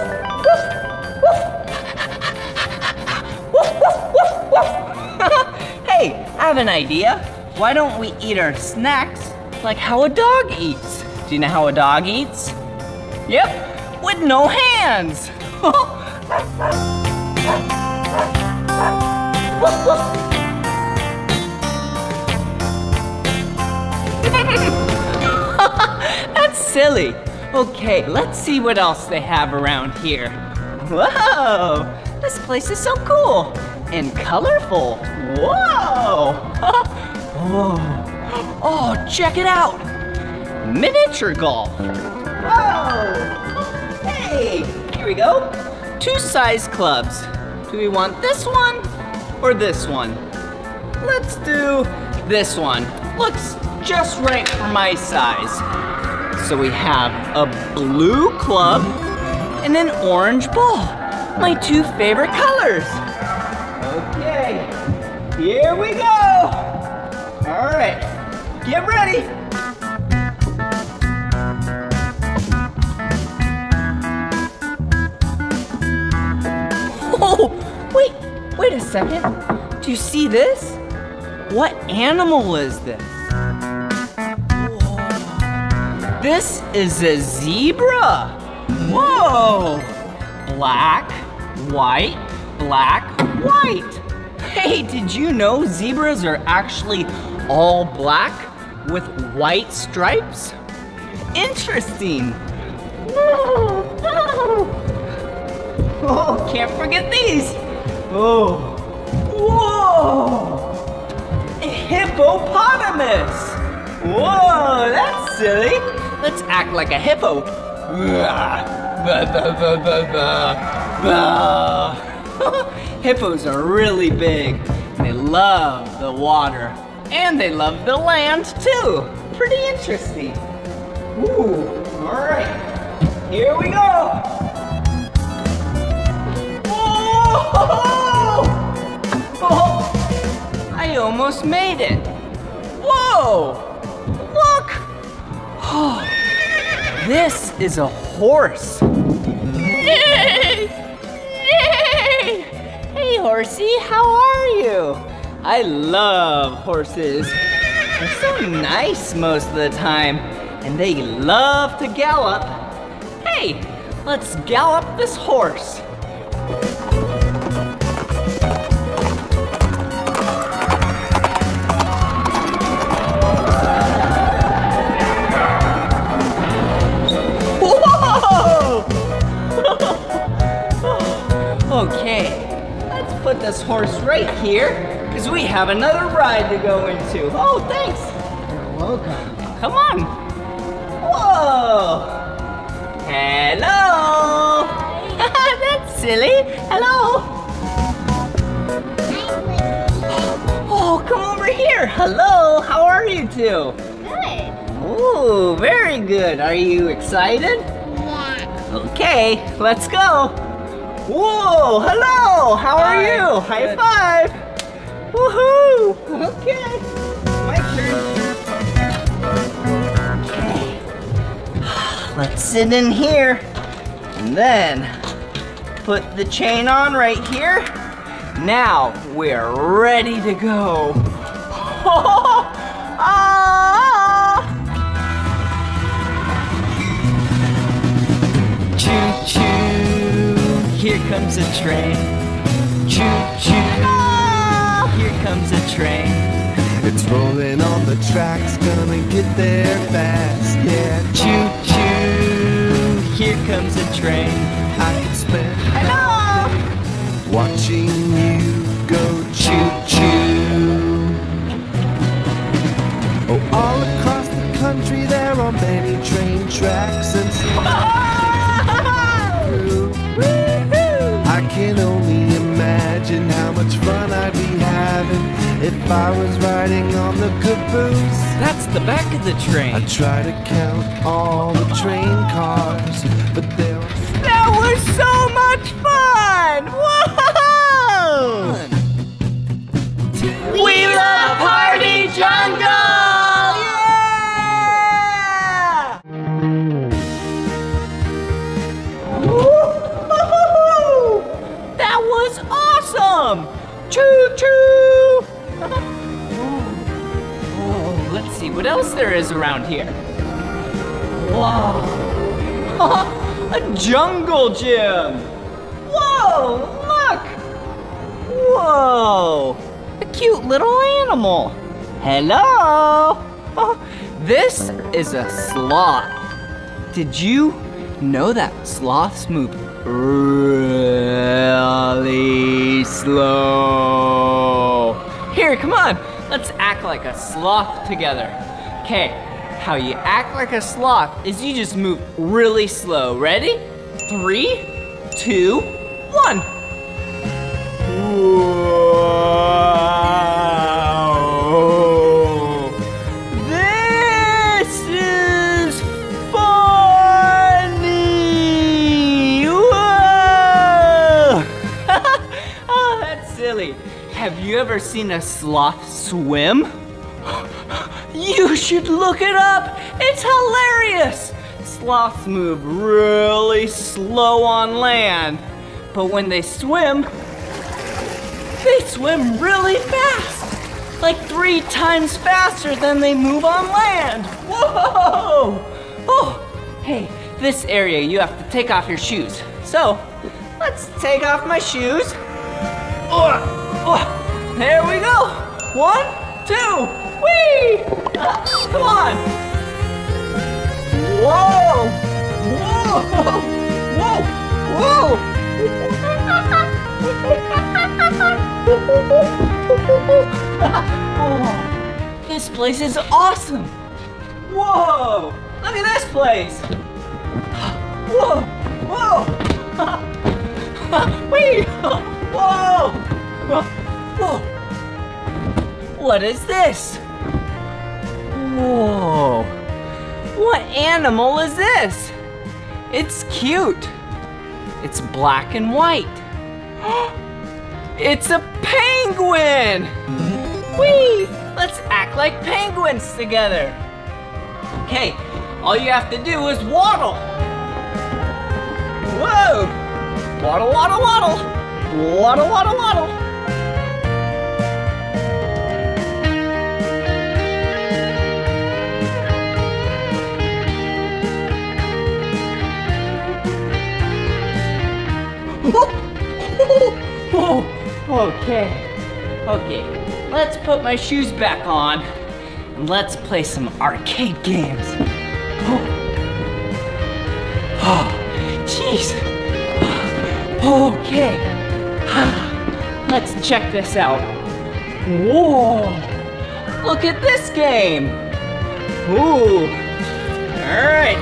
woof, woof. Woof, woof, woof, woof. Hey, I have an idea. Why don't we eat our snacks like how a dog eats? Do you know how a dog eats? Yep, with no hands. That's silly. Okay, let's see what else they have around here. Whoa, this place is so cool and colorful. Whoa. Whoa. Oh, check it out. Miniature golf. Whoa. Hey, here we go. Two size clubs. Do we want this one or this one? Let's do this one. Looks just right for my size. So we have a blue club and an orange ball. My two favorite colors. Okay, here we go. All right, get ready. Oh, wait a second. Do you see this? What animal is this? Whoa. This is a zebra. Whoa. Black, white, black, white. Hey, did you know zebras are actually all black with white stripes? Interesting. Oh, can't forget these. Oh, whoa. hippopotamus. Whoa, that's silly. Let's act like a hippo. Hippos are really big. They love the water. And they love the land too. Pretty interesting. Ooh, all right. Here we go. Whoa! Oh, I almost made it. Whoa! Look! Oh, this is a horse. Yay! Yay! Hey, horsey, how are you? I love horses. They're so nice most of the time, and they love to gallop. Hey, let's gallop this horse. Whoa! Okay, let's put this horse right here. Because we have another ride to go into. Oh, thanks. You're welcome. Come on. Whoa. Hello. That's silly. Hello. Oh, come over here. Hello. How are you two? Good. Ooh, very good. Are you excited? Yeah. Okay, let's go. Whoa. Hello. How are you? Good. High five. Woohoo! Okay. My turn. Okay. Let's sit in here and then put the chain on right here. Now we're ready to go. Choo choo, here comes a train. Choo choo. Here comes a train. It's rolling on the tracks, gonna get there fast, yeah. Choo choo, here comes a train. I can spend hello watching you go choo choo. Oh, all across the country there are many train tracks and I can only imagine how much fun I'd be having if I was riding on the caboose. That's the back of the train. I try to count all the train cars, but there was... That was so much fun! Whoa! We love Party Jungle! Was awesome! Choo choo! Oh, let's see what else there is around here. Wow! A jungle gym! Whoa! Look! Whoa! A cute little animal. Hello! This is a sloth. Did you know that sloths move really slow? Here, come on. Let's act like a sloth together. Okay, how you act like a sloth is you just move really slow. Ready? 3, 2, 1. Whoa. This is have you ever seen a sloth swim? You should look it up. It's hilarious. Sloths move really slow on land, but when they swim really fast, like 3 times faster than they move on land. Whoa! Oh, hey, this area you have to take off your shoes. So, let's take off my shoes. There we go. 1, 2, whee! Come on. Whoa! Whoa! Whoa! Whoa! This place is awesome! Whoa! Look at this place! Whoa! Whoa! Wait! Whoa! Whoa! What is this? Whoa! What animal is this? It's cute! It's black and white! It's a penguin! Whee! Let's act like penguins together! Okay, all you have to do is waddle! Whoa! Waddle, waddle, waddle! Waddle, waddle, waddle! Okay, let's put my shoes back on and let's play some arcade games. Oh, jeez. Oh, okay, let's check this out. Whoa, look at this game. Ooh, all right,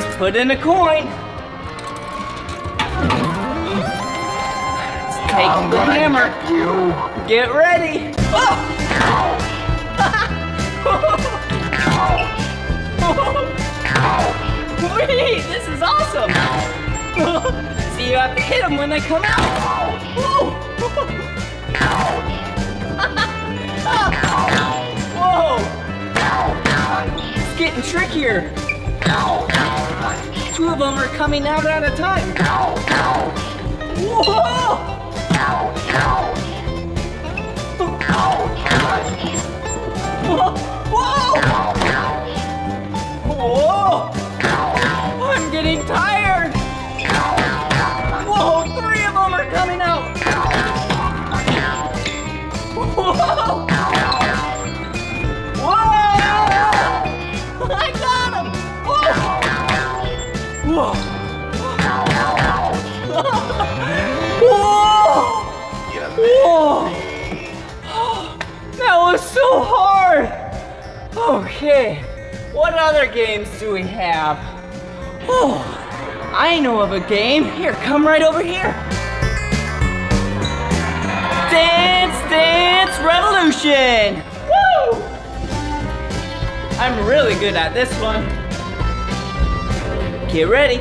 let's put in a coin. Take the hammer. Get ready. Oh! Wait, this is awesome. So you have to hit them when they come out. Whoa! Whoa! It's getting trickier. Two of them are coming out at a time. Whoa! Whoa! Whoa! Whoa! I'm getting tired! Whoa! Three of them are coming out! Whoa! Whoa! I got him! Whoa! Whoa! Whoa! Whoa! That was so hard! Okay, what other games do we have? Oh, I know of a game. Here, come right over here. Dance Dance Revolution! Woo! I'm really good at this one. Get ready.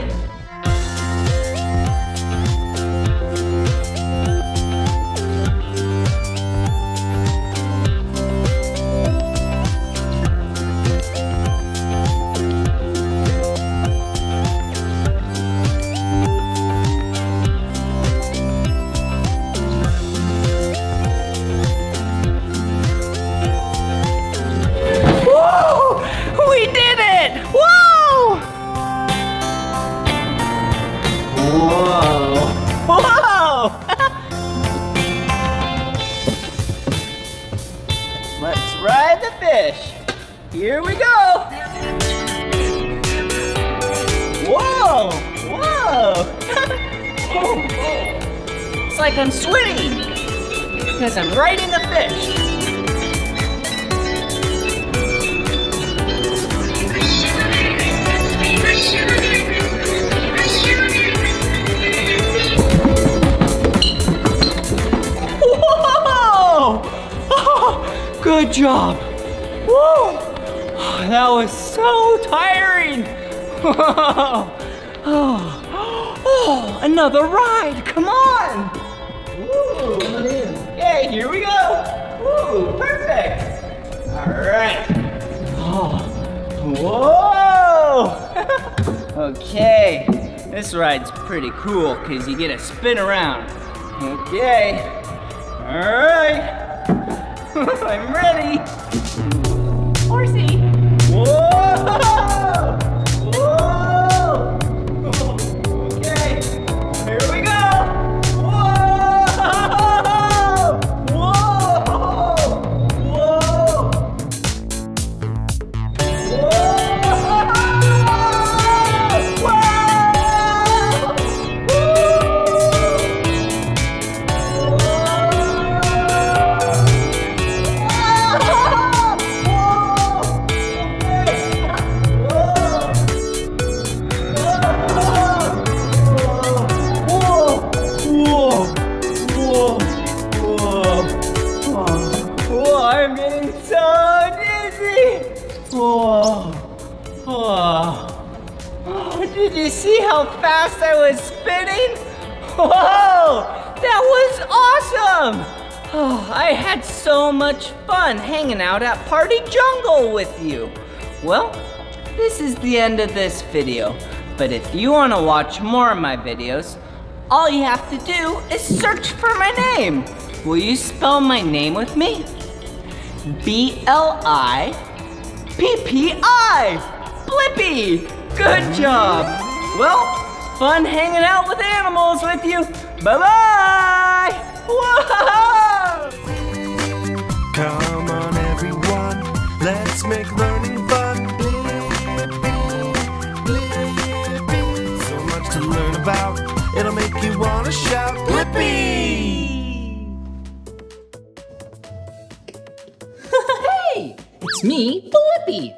Here we go! Whoa! Whoa! It's like I'm swimming! Because I'm right in the fish! Whoa! Oh, good job! Whoa! That was so tiring! Oh, another ride, come on! Ooh, okay, here we go! Ooh, perfect! Alright! Oh. Whoa! Okay, this ride's pretty cool because you get to spin around. Okay, alright! I'm ready! Horsey! Whoa! Whoa! Okay, here we go! Whoa! Whoa! Whoa! Whoa! Whoa! see how fast I was spinning? Whoa, that was awesome! Oh, I had so much fun hanging out at Party Jungle with you. Well, this is the end of this video. But if you want to watch more of my videos, all you have to do is search for my name. Will you spell my name with me? B-L-I-P-P-I. Blippi. Good job. Well, fun hanging out with animals with you. Bye-bye. Whoa! Come on everyone, let's make learning fun. Blippi, Blippi. So much to learn about, it'll make you wanna shout Blippi! Hey, it's me, Blippi.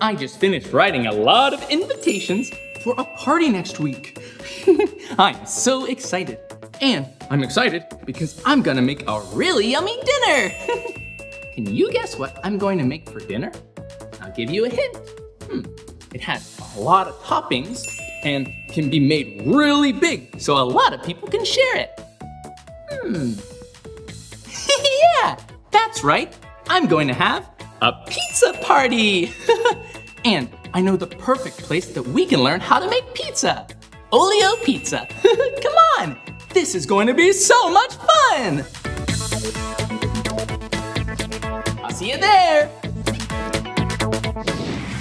I just finished writing a lot of invitations for a party next week. I'm so excited. And I'm excited because I'm gonna make a really yummy dinner. Can you guess what I'm going to make for dinner? I'll give you a hint. It has a lot of toppings and can be made really big so a lot of people can share it. Yeah, that's right. I'm going to have a pizza party. And I know the perfect place that we can learn how to make pizza. Olio Pizza. Come on, this is going to be so much fun. See you there!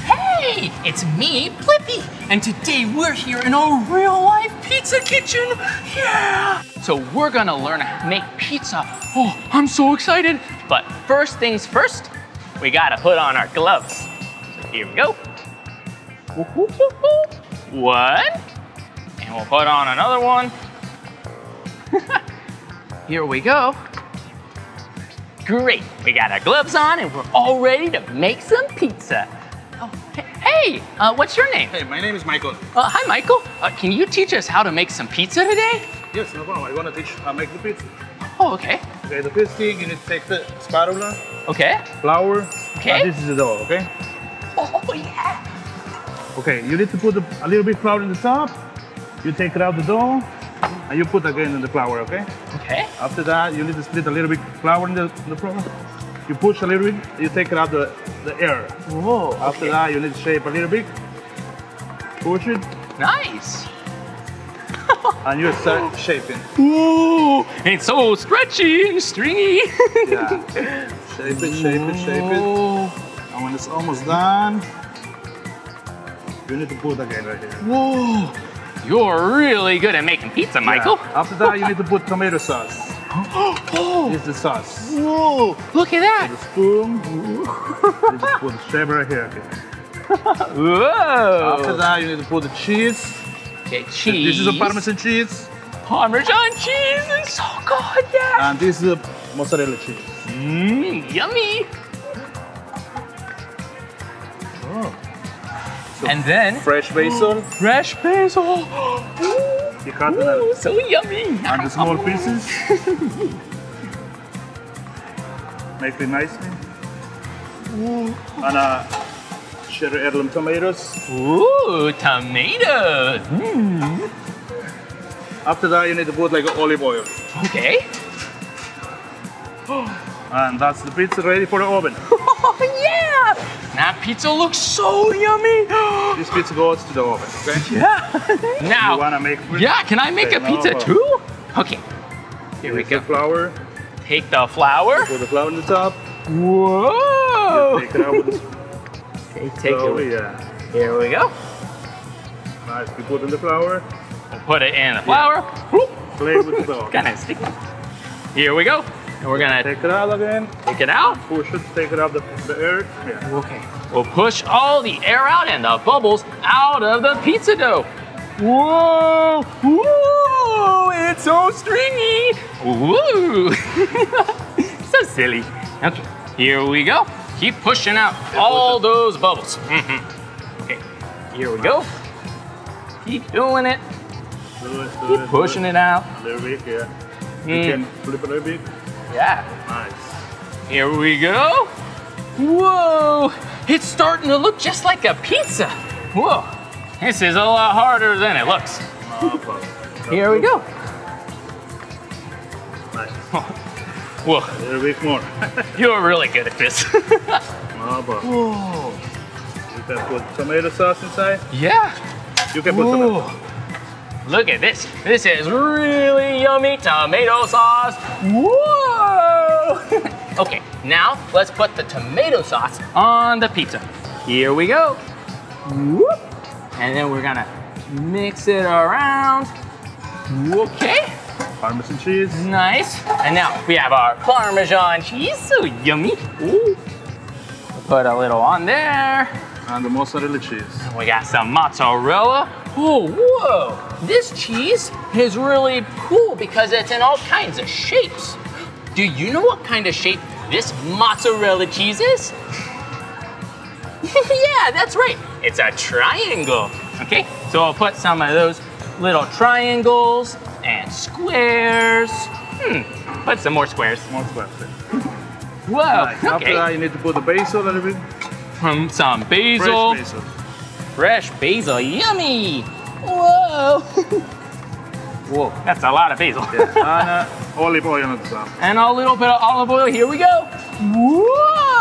Hey, it's me, Blippi, and today we're here in a real-life pizza kitchen. Yeah! So we're gonna learn how to make pizza. Oh, I'm so excited! But first things first, we gotta put on our gloves. So here we go. One, and we'll put on another one. Here we go. Great, we got our gloves on and we're all ready to make some pizza. Oh, hey, what's your name? Hey, my name is Michael. Hi, Michael. Can you teach us how to make some pizza today? Yes, no problem. I want to teach how to make the pizza. Oh, okay. Okay, the first thing, you need to take the spatula. Okay. Flour. Okay. This is the dough, okay? Oh, yeah. Okay, you need to put a little bit of flour in the top. You take it out the dough. And you put again in the flour, okay? Okay. After that, you need to split a little bit flour in the flour. You push a little bit, you take out the air. Whoa. After that, you need to shape a little bit. Push it. Nice. And you start shaping. Ooh, and it's so stretchy and stringy. Yeah. Shape it, shape it, shape it. And when it's almost done, you need to put again right here. Whoa. You're really good at making pizza, Michael. Yeah. After that, you need to put tomato sauce. Oh. This is the sauce. Whoa, look at that. With a spoon. You just put the shape right here. Okay. Whoa. After that, you need to put the cheese. Okay, cheese. This is a Parmesan cheese. Parmesan cheese is so good, yes. And this is a mozzarella cheese. Mmm, yummy. Oh. So and then fresh basil. Fresh basil. You cut it. So yummy. And the small pieces. Make it nicely. And cherry heirloom tomatoes. Ooh, tomatoes. Mm. After that, you need to put like olive oil. Okay. And that's the pizza ready for the oven. Yeah! That pizza looks so yummy! This pizza goes to the oven, okay? Yeah! Now, you wanna make pizza? Yeah, can I make a pizza too? Okay, here we go. Take the flour. Take the flour. Put the flour on the top. Whoa! Just take it out with the yeah. Here we go. Nice, we put in the flour. We'll put it in the flour. Yeah. Play with the flour. Kind of sticky. Here we go. And we're gonna take it out again. Take it out. Push it, take it out the air. Yeah. Okay. We'll push all the air out and the bubbles out of the pizza dough. Whoa! Whoa! It's so stringy. Woo! So silly. Okay. Here we go. Keep pushing out all those bubbles. Okay. Here we go. Keep doing it. Keep pushing it out. A little bit, yeah. You can flip it a little bit. Yeah. Nice. Here we go. Whoa. It's starting to look just like a pizza. Whoa. This is a lot harder than it looks. Here we go. Nice. Whoa. A little bit more. You're really good at this. Whoa. You can put tomato sauce inside? Yeah. You can put tomato. Look at this. This is really yummy tomato sauce. Whoa. Okay, now let's put the tomato sauce on the pizza. Here we go. Whoop. And then we're gonna mix it around. Okay. Parmesan cheese. Nice. And now we have our Parmesan cheese, so yummy. Ooh. Put a little on there. And the mozzarella cheese. We got some mozzarella. Oh, whoa. This cheese is really cool because it's in all kinds of shapes. Do you know what kind of shape this mozzarella cheese is? Yeah, that's right. It's a triangle. Okay, so I'll put some of those little triangles and squares. Put some more squares. More squares. Whoa, right. Okay. After that, you need to put the basil a little bit. Some basil. Fresh basil. Fresh basil, yummy. Whoa. Whoa, that's a lot of basil. Yeah. And olive oil on the top. And a little bit of olive oil, here we go. Whoa.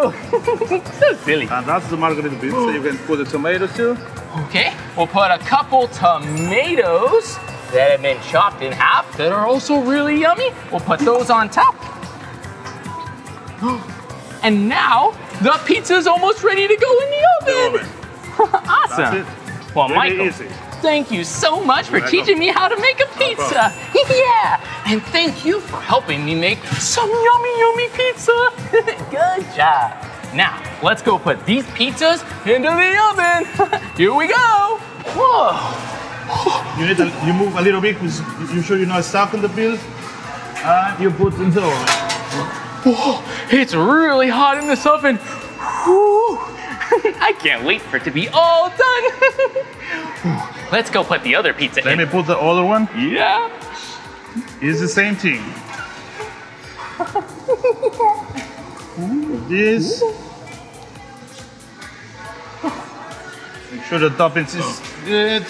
So silly. And that's the margarita bean, so you can put the tomatoes too. Okay, we'll put a couple tomatoes that have been chopped in half that are also really yummy. We'll put those on top. And now, the pizza's almost ready to go in the oven. Awesome. Well, Michael, thank you so much for teaching me how to make a pizza. Yeah, and thank you for helping me make some yummy, yummy pizza. Good job. Now, let's go put these pizzas into the oven. Here we go. Whoa. You need to move a little bit because you're sure you're not stuck in the pizza. And you put in the oven. Whoa, it's really hot in this oven. Woo. I can't wait for it to be all done. Let's go put the other pizza in. Let me put the other one. Yeah. It's the same thing. This. Make sure the topping is good.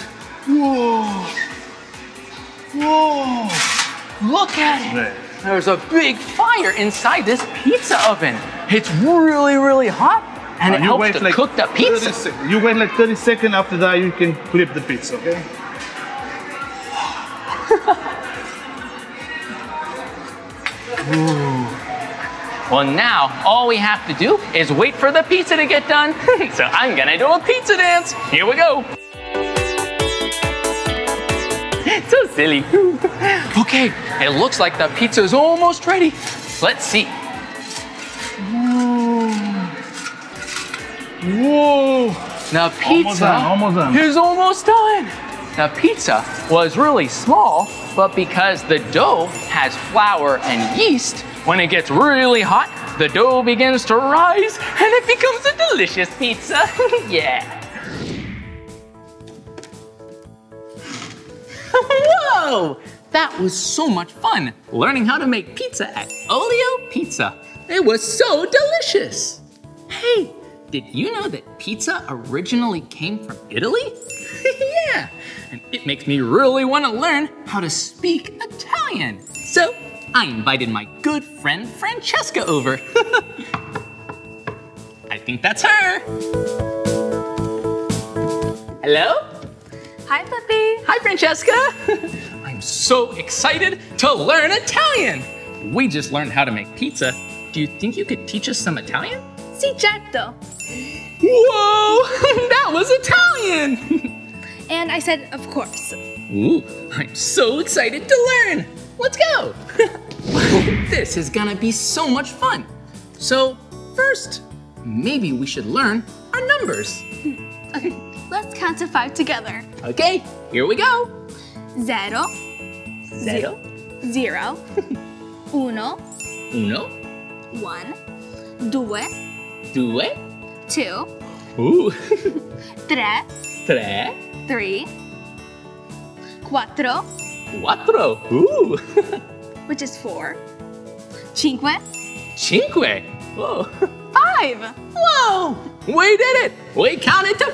Whoa. Whoa. Look at it. Right. There's a big fire inside this pizza oven. It's really, really hot, and it helps to cook the pizza. You wait like 30 seconds. After that, you can flip the pizza, okay? Well, now all we have to do is wait for the pizza to get done. So I'm gonna do a pizza dance. Here we go. So silly. Okay, it looks like the pizza is almost ready. Let's see. Whoa. Whoa. The pizza is almost done. The pizza was really small, but because the dough has flour and yeast, when it gets really hot, the dough begins to rise and it becomes a delicious pizza. Yeah. Whoa! That was so much fun learning how to make pizza at Olio Pizza. It was so delicious. Hey, did you know that pizza originally came from Italy? Yeah, and it makes me really want to learn how to speak Italian. So I invited my good friend Francesca over. I think that's her. Hello? Hi, Blippi. Hi, Francesca. I'm so excited to learn Italian. We just learned how to make pizza. Do you think you could teach us some Italian? Sì, certo. Whoa, that was Italian. And I said, of course. Ooh, I'm so excited to learn. Let's go. This is gonna be so much fun. So first, maybe we should learn our numbers. Let's count to 5 together. Okay, here we go. Zero. Zero. Zero. Uno. Uno. One. Due. Due. Two. Ooh. Tre. Tre. Three. Quattro. Quattro. Ooh. Which is 4. Cinque. Cinque. Whoa. 5. Whoa. We did it! We counted to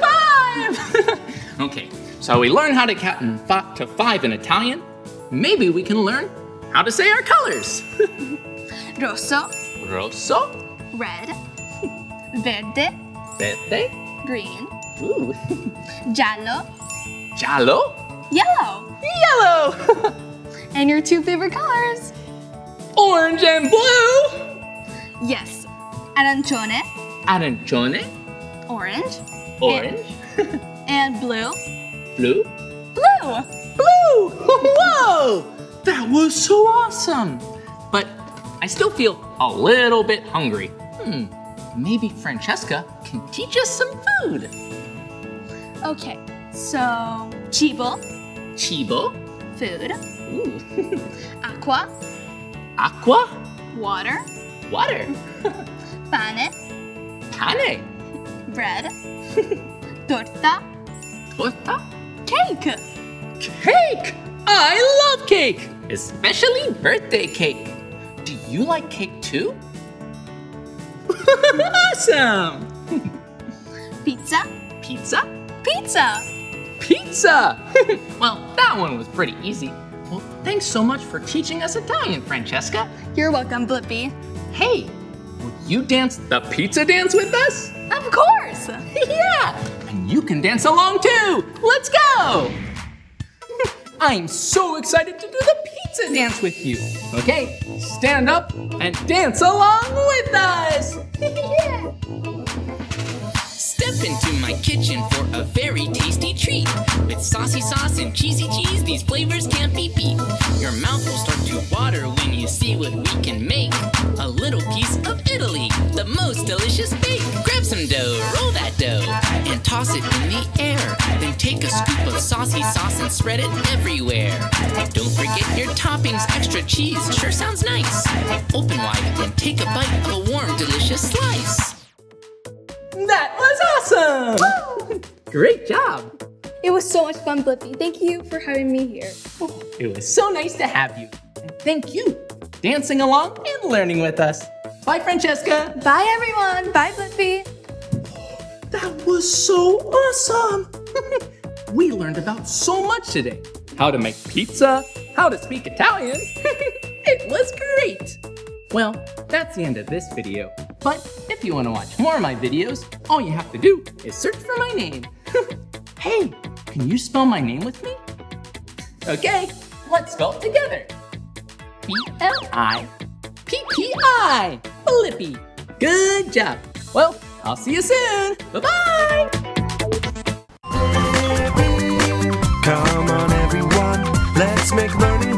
5! Okay, so we learned how to count to 5 in Italian. Maybe we can learn how to say our colors. Rosso. Rosso. Red. Verde. Verde. Green. Ooh. Giallo. Giallo. Yellow. Yellow. And your two favorite colors. Orange and blue. Yes. Arancione. Arancione. Orange. Orange. And blue. Blue. Blue. Blue. Whoa! That was so awesome. But I still feel a little bit hungry. Maybe Francesca can teach us some food. Okay, so cibo. Cibo. Food. Ooh. Acqua. Acqua. Water. Water. Pane. Pane. Bread. Torta. Torta. Cake. Cake! I love cake, especially birthday cake. Do you like cake too? Awesome! Pizza. Pizza. Pizza. Pizza! Well, that one was pretty easy. Well, thanks so much for teaching us Italian, Francesca. You're welcome, Blippi. Hey, will you dance the pizza dance with us? Of course! Yeah! And you can dance along too! Let's go! I'm so excited to do the pizza dance with you. Okay, stand up and dance along with us. Yeah. Step into my kitchen for a very tasty treat. With saucy sauce and cheesy cheese, these flavors can't be beat. Your mouth will start to water when you see what we can make. A little piece of Italy, the most delicious bake. Grab some dough, roll that dough, and toss it in the air. Then take a scoop of saucy sauce and spread it everywhere. Don't forget your toppings, extra cheese, sure sounds nice. Open wide and take a bite of a warm, delicious slice. That was awesome! Woo! Great job! It was so much fun, Blippi. Thank you for having me here. Oh, it was so nice to have you. And thank you for dancing along and learning with us. Bye, Francesca. Bye, everyone. Bye, Blippi. That was so awesome! We learned about so much today. How to make pizza, how to speak Italian. It was great! Well, that's the end of this video. But if you want to watch more of my videos, all you have to do is search for my name. Hey, can you spell my name with me? Okay, let's spell it together. B-L-I-P-P-I, Blippi. Good job. Well, I'll see you soon. Bye-bye. Come on, everyone, let's make learning